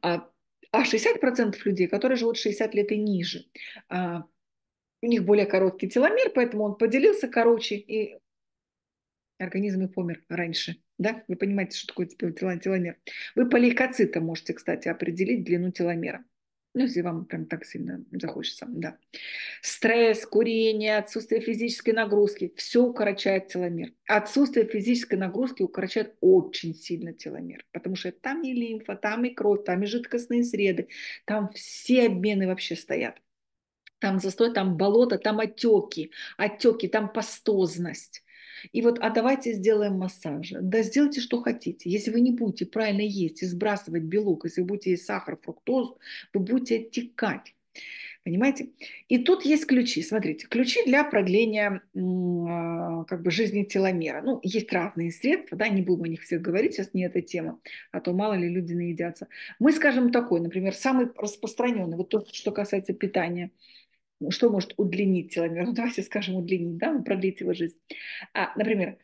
А 60% людей, которые живут 60 лет и ниже, у них более короткий теломер, поэтому он поделился короче, и организм и помер раньше. Да? Вы понимаете, что такое теломер. Вы по лейкоцитам можете, кстати, определить длину теломера. Ну, если вам прям так сильно захочется. Да. Стресс, курение, отсутствие физической нагрузки. Все укорочает теломер. Отсутствие физической нагрузки укорочает очень сильно теломер. Потому что там и лимфа, там и кровь, там и жидкостные среды. Там все обмены вообще стоят. Там застой, там болото, там отеки. Отеки, там пастозность. И вот, а давайте сделаем массаж. Да сделайте, что хотите. Если вы не будете правильно есть и сбрасывать белок, если вы будете есть сахар, фруктозу, вы будете оттекать. Понимаете? И тут есть ключи. Смотрите, ключи для продления как бы жизни теломера. Ну, есть разные средства, да, не будем о них всех говорить, сейчас не эта тема, а то мало ли люди наедятся. Мы скажем такой, например, самый распространенный, вот то, что касается питания, что может удлинить теломер, ну, давайте скажем удлинить, да, продлить его жизнь. Например,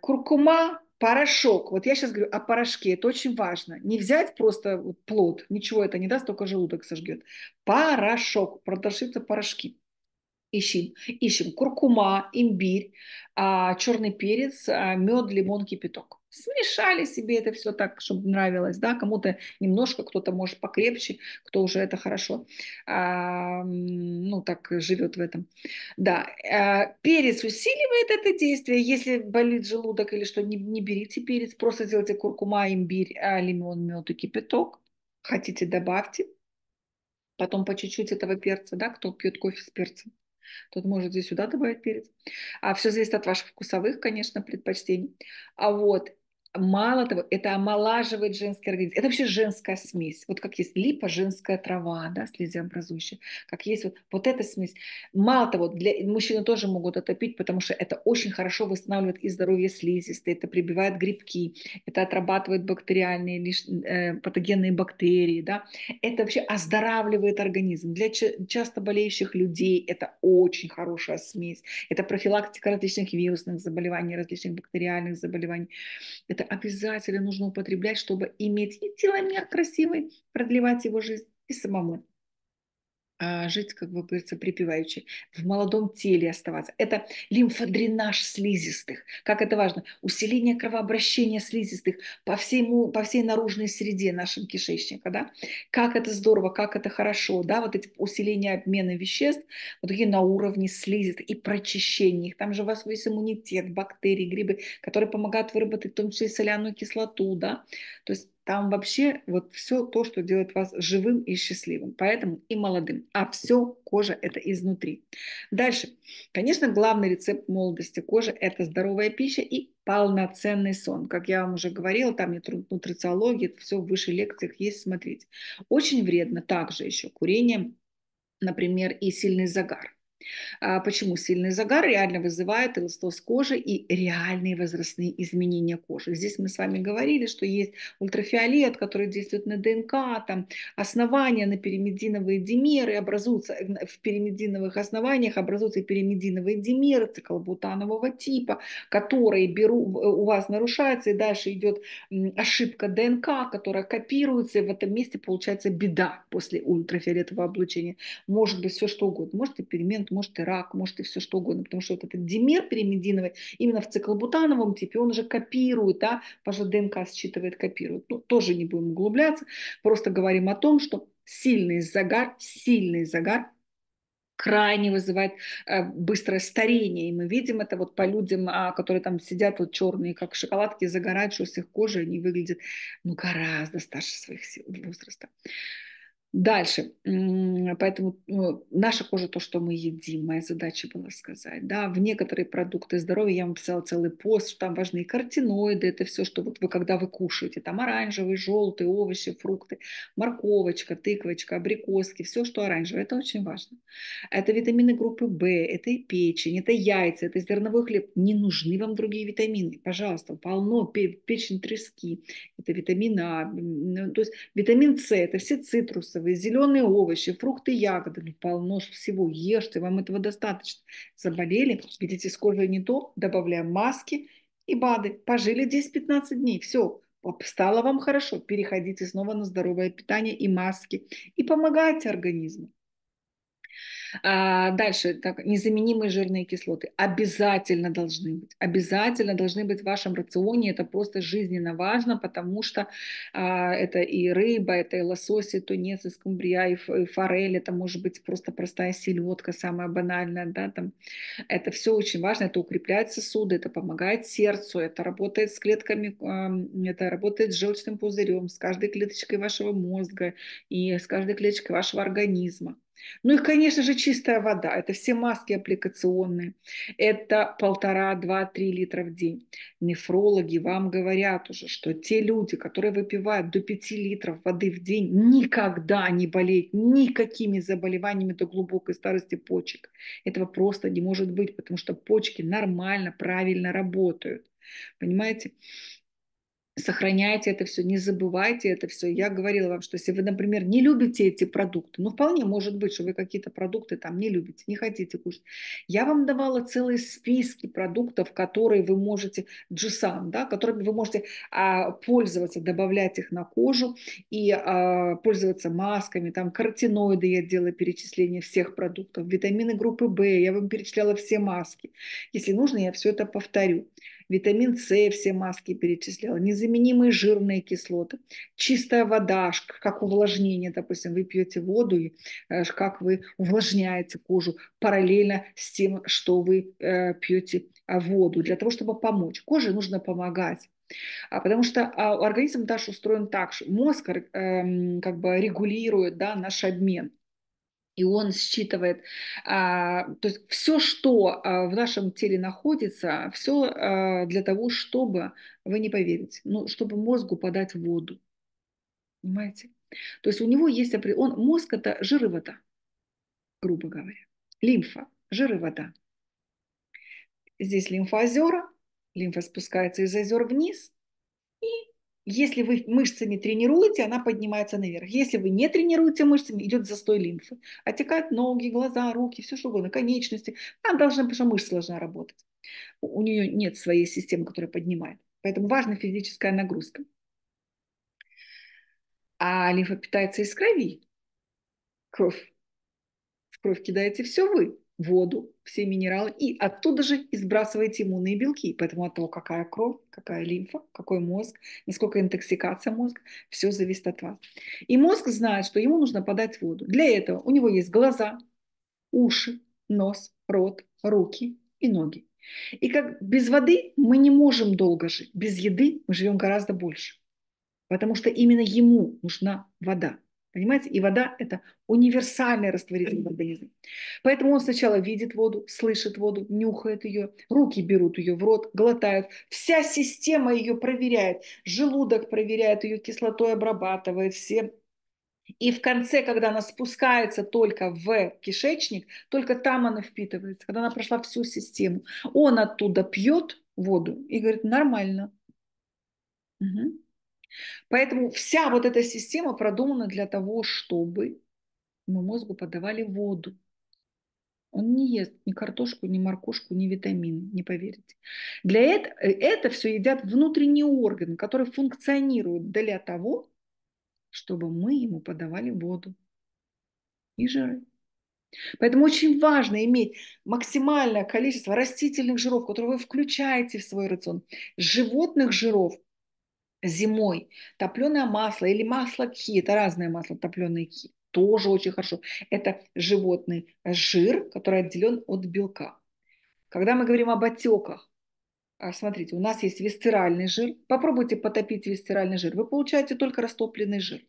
куркума, порошок. Вот я сейчас говорю о порошке, это очень важно. Не взять просто плод, ничего это не даст, только желудок сожгет. Порошок, продаются порошки. Ищем куркума, имбирь, черный перец, мед, лимон, кипяток. Смешали себе это все так, чтобы нравилось, да, кому-то немножко, кто-то может покрепче, кто уже это хорошо, ну, так живет в этом, да. Перец усиливает это действие, если болит желудок или что, не берите перец, просто делайте куркума, имбирь, лимон, мед и кипяток, хотите добавьте, потом по чуть-чуть этого перца, да, кто пьет кофе с перцем, тот может здесь сюда добавить перец. Все зависит от ваших вкусовых, конечно, предпочтений. Вот, мало того, это омолаживает женский организм. Это вообще женская смесь. Вот как есть липа, женская трава, да, слизеобразующая. Как есть вот эта смесь. Мало того, мужчины тоже могут это пить, потому что это очень хорошо восстанавливает и здоровье слизистой, это прибивает грибки, это отрабатывает бактериальные, патогенные бактерии, да. Это вообще оздоравливает организм. Для часто болеющих людей это очень хорошая смесь. Это профилактика различных вирусных заболеваний, различных бактериальных заболеваний. Это обязательно нужно употреблять, чтобы иметь и теломер красивый, продлевать его жизнь, и самому жить, как бы говорится, припеваючи, в молодом теле оставаться. Это лимфодренаж слизистых. Как это важно? Усиление кровообращения слизистых по всей наружной среде нашего кишечника. Да? Как это здорово, как это хорошо. Да? Вот эти усиления обмена веществ, вот такие на уровне слизистых и прочищение их. Там же у вас весь иммунитет, бактерии, грибы, которые помогают выработать в том числе и соляную кислоту. Да? То есть там вообще вот все то, что делает вас живым и счастливым, поэтому и молодым. А все кожа — это изнутри. Дальше. Конечно, главный рецепт молодости кожи — это здоровая пища и полноценный сон. Как я вам уже говорила, там нет нутрициологии, все в высших лекциях есть, смотрите. Очень вредно также еще курение, например, и сильный загар. Почему сильный загар реально вызывает эластоз кожи и реальные возрастные изменения кожи? Здесь мы с вами говорили, что есть ультрафиолет, который действует на ДНК, там основания на пиримидиновые димеры, образуются в пиримидиновых основаниях образуются пиримидиновые димеры циклобутанового типа, которые у вас нарушаются, и дальше идет ошибка ДНК, которая копируется, и в этом месте получается беда после ультрафиолетового облучения. Может быть все что угодно, может и пигмент, может и рак, может и все что угодно, потому что вот этот димер пиримидиновый именно в циклобутановом типе, он уже копирует, да, пожалуй, ДНК считывает, копирует. Ну, тоже не будем углубляться, просто говорим о том, что сильный загар крайне вызывает быстрое старение. И мы видим это вот по людям, которые там сидят вот черные, как шоколадки, загорают, что с их кожей они выглядят ну, гораздо старше своих сил возраста. Дальше, поэтому наша кожа то, что мы едим, моя задача была сказать, да, в некоторые продукты здоровья, я вам писала целый пост, что там важны и каротиноиды, это все, что вот вы, когда вы кушаете, там оранжевые, желтые овощи, фрукты, морковочка, тыквочка, абрикоски, все, что оранжевое, это очень важно. Это витамины группы В, это и печень, это яйца, это зерновой хлеб, не нужны вам другие витамины, пожалуйста, полно, печень трески, это витамин А, то есть витамин С, это все цитрусы, зеленые овощи, фрукты, ягоды, полно всего, ешьте, вам этого достаточно. Заболели, видите, с кожей не то, добавляем маски и БАДы, пожили 10-15 дней, все, стало вам хорошо, переходите снова на здоровое питание и маски, и помогайте организму. Дальше, так, незаменимые жирные кислоты обязательно должны быть. Обязательно должны быть в вашем рационе. Это просто жизненно важно, потому что это и рыба, это и лосось, и тунец, и скумбрия, и форель. Это может быть просто простая селедка, самая банальная. Да, там. Это все очень важно. Это укрепляет сосуды, это помогает сердцу, это работает с клетками, это работает с желчным пузырем, с каждой клеточкой вашего мозга и с каждой клеточкой вашего организма. Ну и, конечно же, чистая вода. Это все маски аппликационные. Это 1,5-2-3 литра в день. Нефрологи вам говорят уже, что те люди, которые выпивают до 5 литров воды в день, никогда не болеют никакими заболеваниями до глубокой старости почек. Этого просто не может быть, потому что почки нормально, правильно работают. Понимаете? Сохраняйте это все, не забывайте это все. Я говорила вам, что если вы, например, не любите эти продукты, ну, вполне может быть, что вы какие-то продукты там не любите, не хотите кушать. Я вам давала целые списки продуктов, которые вы можете, JuSan, да, которыми вы можете пользоваться, добавлять их на кожу и пользоваться масками, там, каротиноиды, я делала перечисление всех продуктов, витамины группы В, я вам перечисляла все маски. Если нужно, я все это повторю. Витамин С, все маски перечисляла, незаменимые жирные кислоты, чистая вода, как увлажнение, допустим, вы пьете воду, и как вы увлажняете кожу параллельно с тем, что вы пьете воду, для того, чтобы помочь. Коже нужно помогать. Потому что организм наш устроен так, что мозг как бы регулирует, да, наш обмен. И он считывает, то есть все, что в нашем теле находится, все для того, чтобы, вы не поверите, ну, чтобы мозгу подать воду. Понимаете? То есть у него есть, мозг — это жир и вода, грубо говоря. Лимфа, жир и вода. Здесь лимфоозера, лимфа спускается из озер вниз, и если вы мышцы не тренируете, она поднимается наверх. Если вы не тренируете мышцами, идет застой лимфы. Отекают ноги, глаза, руки, все что угодно, конечности. Там должна, потому что мышца должна работать. У нее нет своей системы, которая поднимает. Поэтому важна физическая нагрузка. А лимфа питается из крови. Кровь. В кровь кидаете все вы. Воду, все минералы, и оттуда же и сбрасываете иммунные белки. Поэтому от того, какая кровь, какая лимфа, какой мозг, насколько интоксикация мозга, все зависит от вас. И мозг знает, что ему нужно подать воду. Для этого у него есть глаза, уши, нос, рот, руки и ноги. И как без воды мы не можем долго жить, без еды мы живем гораздо больше. Потому что именно ему нужна вода. Понимаете? И вода – это универсальный растворитель в организме. Поэтому он сначала видит воду, слышит воду, нюхает ее, руки берут ее в рот, глотают. Вся система ее проверяет. Желудок проверяет ее, кислотой обрабатывает все. И в конце, когда она спускается только в кишечник, только там она впитывается, когда она прошла всю систему. Он оттуда пьет воду и говорит: нормально. Угу. Поэтому вся вот эта система продумана для того, чтобы мы мозгу подавали воду. Он не ест ни картошку, ни моркушку, ни витамины, не поверите. Для этого все едят внутренние органы, которые функционируют для того, чтобы мы ему подавали воду и жиры. Поэтому очень важно иметь максимальное количество растительных жиров, которые вы включаете в свой рацион, животных жиров. Зимой топленое масло или масло кхи, это разное масло, топленое кхи, тоже очень хорошо. Это животный жир, который отделен от белка. Когда мы говорим об отеках, смотрите, у нас есть висцеральный жир. Попробуйте потопить висцеральный жир, вы получаете только растопленный жир.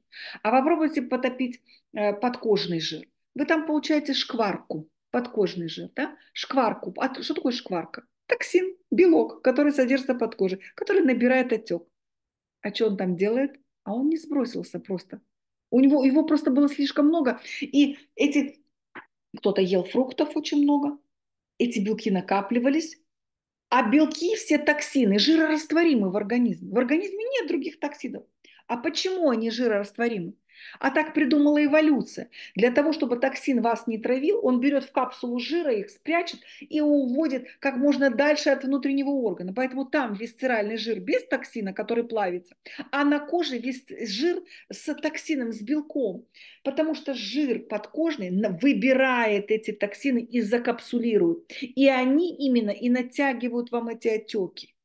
А попробуйте потопить подкожный жир, вы там получаете шкварку, подкожный жир, да? Шкварку. А что такое шкварка? Токсин, белок, который содержится под кожей, который набирает отек. А что он там делает? А он не сбросился просто. У него его просто было слишком много. И эти... Кто-то ел фруктов очень много. Эти белки накапливались. А белки, все токсины, жирорастворимы в организме. В организме нет других токсинов. А почему они жирорастворимы? А так придумала эволюция. Для того, чтобы токсин вас не травил, он берет в капсулу жира, их спрячет и уводит как можно дальше от внутреннего органа. Поэтому там висцеральный жир без токсина, который плавится, а на коже жир с токсином, с белком. Потому что жир подкожный выбирает эти токсины и закапсулирует. И они именно и натягивают вам эти отеки.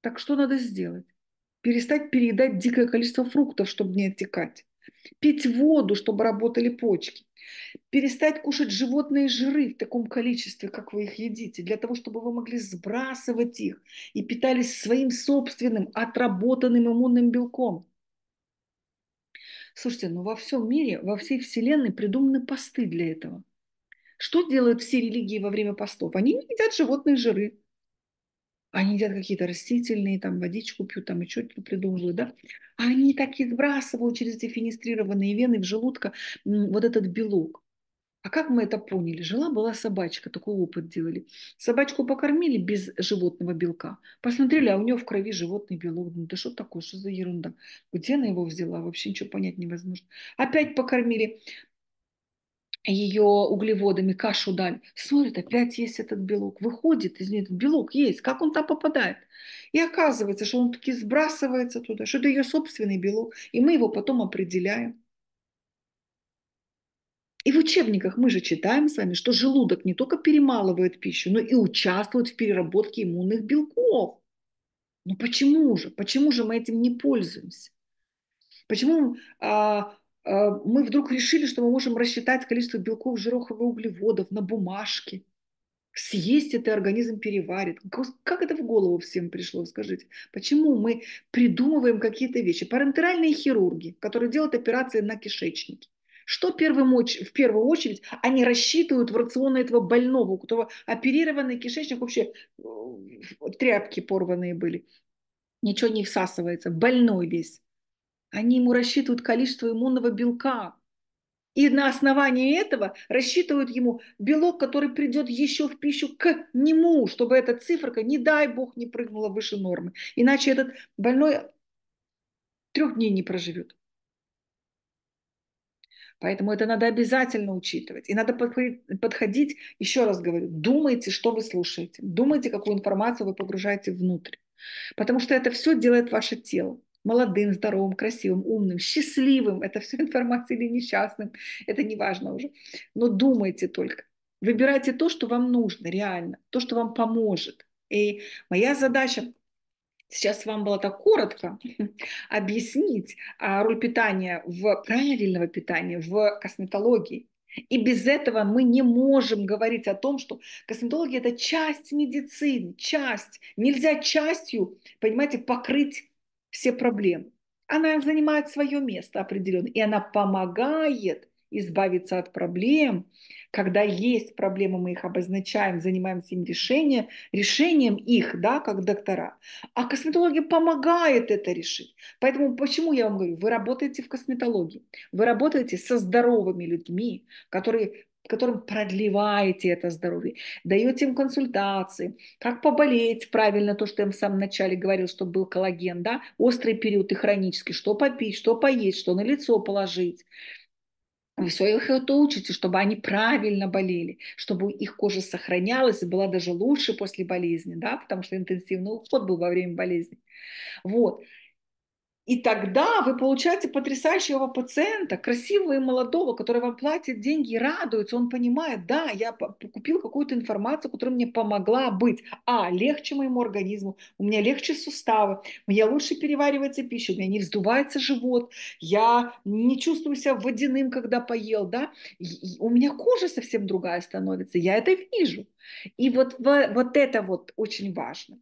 Так что надо сделать? Перестать переедать дикое количество фруктов, чтобы не отекать. Пить воду, чтобы работали почки. Перестать кушать животные жиры в таком количестве, как вы их едите, для того, чтобы вы могли сбрасывать их и питались своим собственным отработанным иммунным белком. Слушайте, ну во всем мире, во всей вселенной придуманы посты для этого. Что делают все религии во время постов? Они не едят животные жиры. Они едят какие-то растительные, там водичку пьют, там и что-то придумывают, да? А они так и сбрасывают через эти фенестрированные вены в желудка вот этот белок. А как мы это поняли? Жила-была собачка, такой опыт делали. Собачку покормили без животного белка. Посмотрели, а у нее в крови животный белок. Ну, да что такое, что за ерунда? Где она его взяла? Вообще ничего понять невозможно. Опять покормили ее углеводами, кашу дали. Смотрит, опять есть этот белок. Выходит из нее, белок есть. Как он там попадает? И оказывается, что он таки сбрасывается туда, что это ее собственный белок. И мы его потом определяем. И в учебниках мы же читаем с вами, что желудок не только перемалывает пищу, но и участвует в переработке иммунных белков. Ну почему же? Почему же мы этим не пользуемся? Почему мы вдруг решили, что мы можем рассчитать количество белков, жиров и углеводов на бумажке? Съесть это, организм переварит. Как это в голову всем пришло, скажите? Почему мы придумываем какие-то вещи? Парентеральные хирурги, которые делают операции на кишечнике. Что в первую очередь они рассчитывают в рацион этого больного, у которого оперированный кишечник, вообще тряпки порванные были, ничего не всасывается, больной весь. Они ему рассчитывают количество иммунного белка. И на основании этого рассчитывают ему белок, который придет еще в пищу к нему, чтобы эта циферка, не дай бог, не прыгнула выше нормы. Иначе этот больной 3 дней не проживет. Поэтому это надо обязательно учитывать. И надо подходить, еще раз говорю, думайте, что вы слушаете. Думайте, какую информацию вы погружаете внутрь. Потому что это все делает ваше тело. Молодым, здоровым, красивым, умным, счастливым. Это все информация или несчастным. Это не важно уже. Но думайте только. Выбирайте то, что вам нужно реально. То, что вам поможет. И моя задача сейчас вам было так коротко объяснить роль питания правильного питания в косметологии. И без этого мы не можем говорить о том, что косметология – это часть медицины, часть. Нельзя частью, понимаете, покрыть все проблемы. Она занимает свое место определенное, и она помогает избавиться от проблем. Когда есть проблемы, мы их обозначаем, занимаемся им решением их, да, как доктора. А косметология помогает это решить. Поэтому почему я вам говорю, вы работаете в косметологии, вы работаете со здоровыми людьми, которым продлеваете это здоровье, даете им консультации, как поболеть правильно, то, что я им в самом начале говорил, чтобы был коллаген, да, острый период и хронический, что попить, что поесть, что на лицо положить. Вы все их это учите, чтобы они правильно болели, чтобы их кожа сохранялась и была даже лучше после болезни, да, потому что интенсивный уход был во время болезни. Вот. И тогда вы получаете потрясающего пациента, красивого и молодого, который вам платит деньги и радуется. Он понимает, да, я купил какую-то информацию, которая мне помогла быть. Легче моему организму, у меня легче суставы, у меня лучше переваривается пища, у меня не вздувается живот, я не чувствую себя водяным, когда поел, да. И у меня кожа совсем другая становится, я это вижу. И вот это вот очень важно.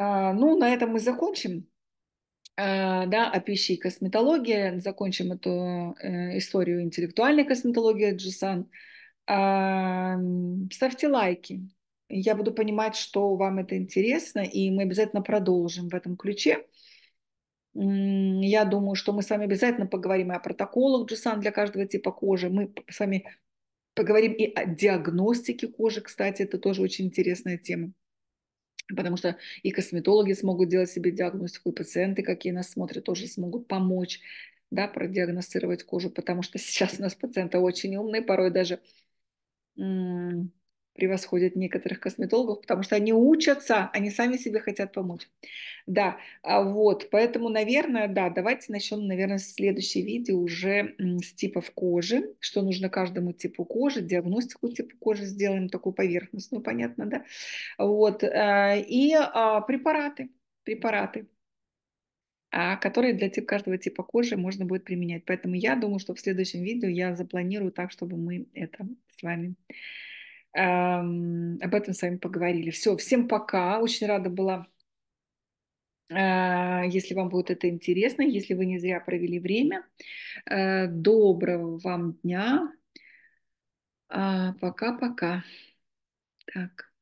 Ну, на этом мы закончим, да, о пище и косметологии. Закончим эту историю интеллектуальной косметологии JuSan. Ставьте лайки. Я буду понимать, что вам это интересно, и мы обязательно продолжим в этом ключе. Я думаю, что мы с вами обязательно поговорим и о протоколах JuSan для каждого типа кожи. Мы с вами поговорим и о диагностике кожи, кстати, это тоже очень интересная тема. Потому что и косметологи смогут делать себе диагностику, и пациенты, какие нас смотрят, тоже смогут помочь, да, продиагностировать кожу, потому что сейчас у нас пациенты очень умные, порой даже превосходят некоторых косметологов, потому что они учатся, они сами себе хотят помочь. Да, вот, поэтому, наверное, да, давайте начнем, наверное, следующее видео уже с типов кожи, что нужно каждому типу кожи, диагностику типа кожи сделаем, такую поверхностную, понятно, да? Вот, и препараты, которые для каждого типа кожи можно будет применять. Поэтому я думаю, что в следующем видео я запланирую так, чтобы мы это с вами об этом с вами поговорили. Все, всем пока. Очень рада была если вам будет это интересно, если вы не зря провели время. Доброго вам дня. Пока-пока. Так.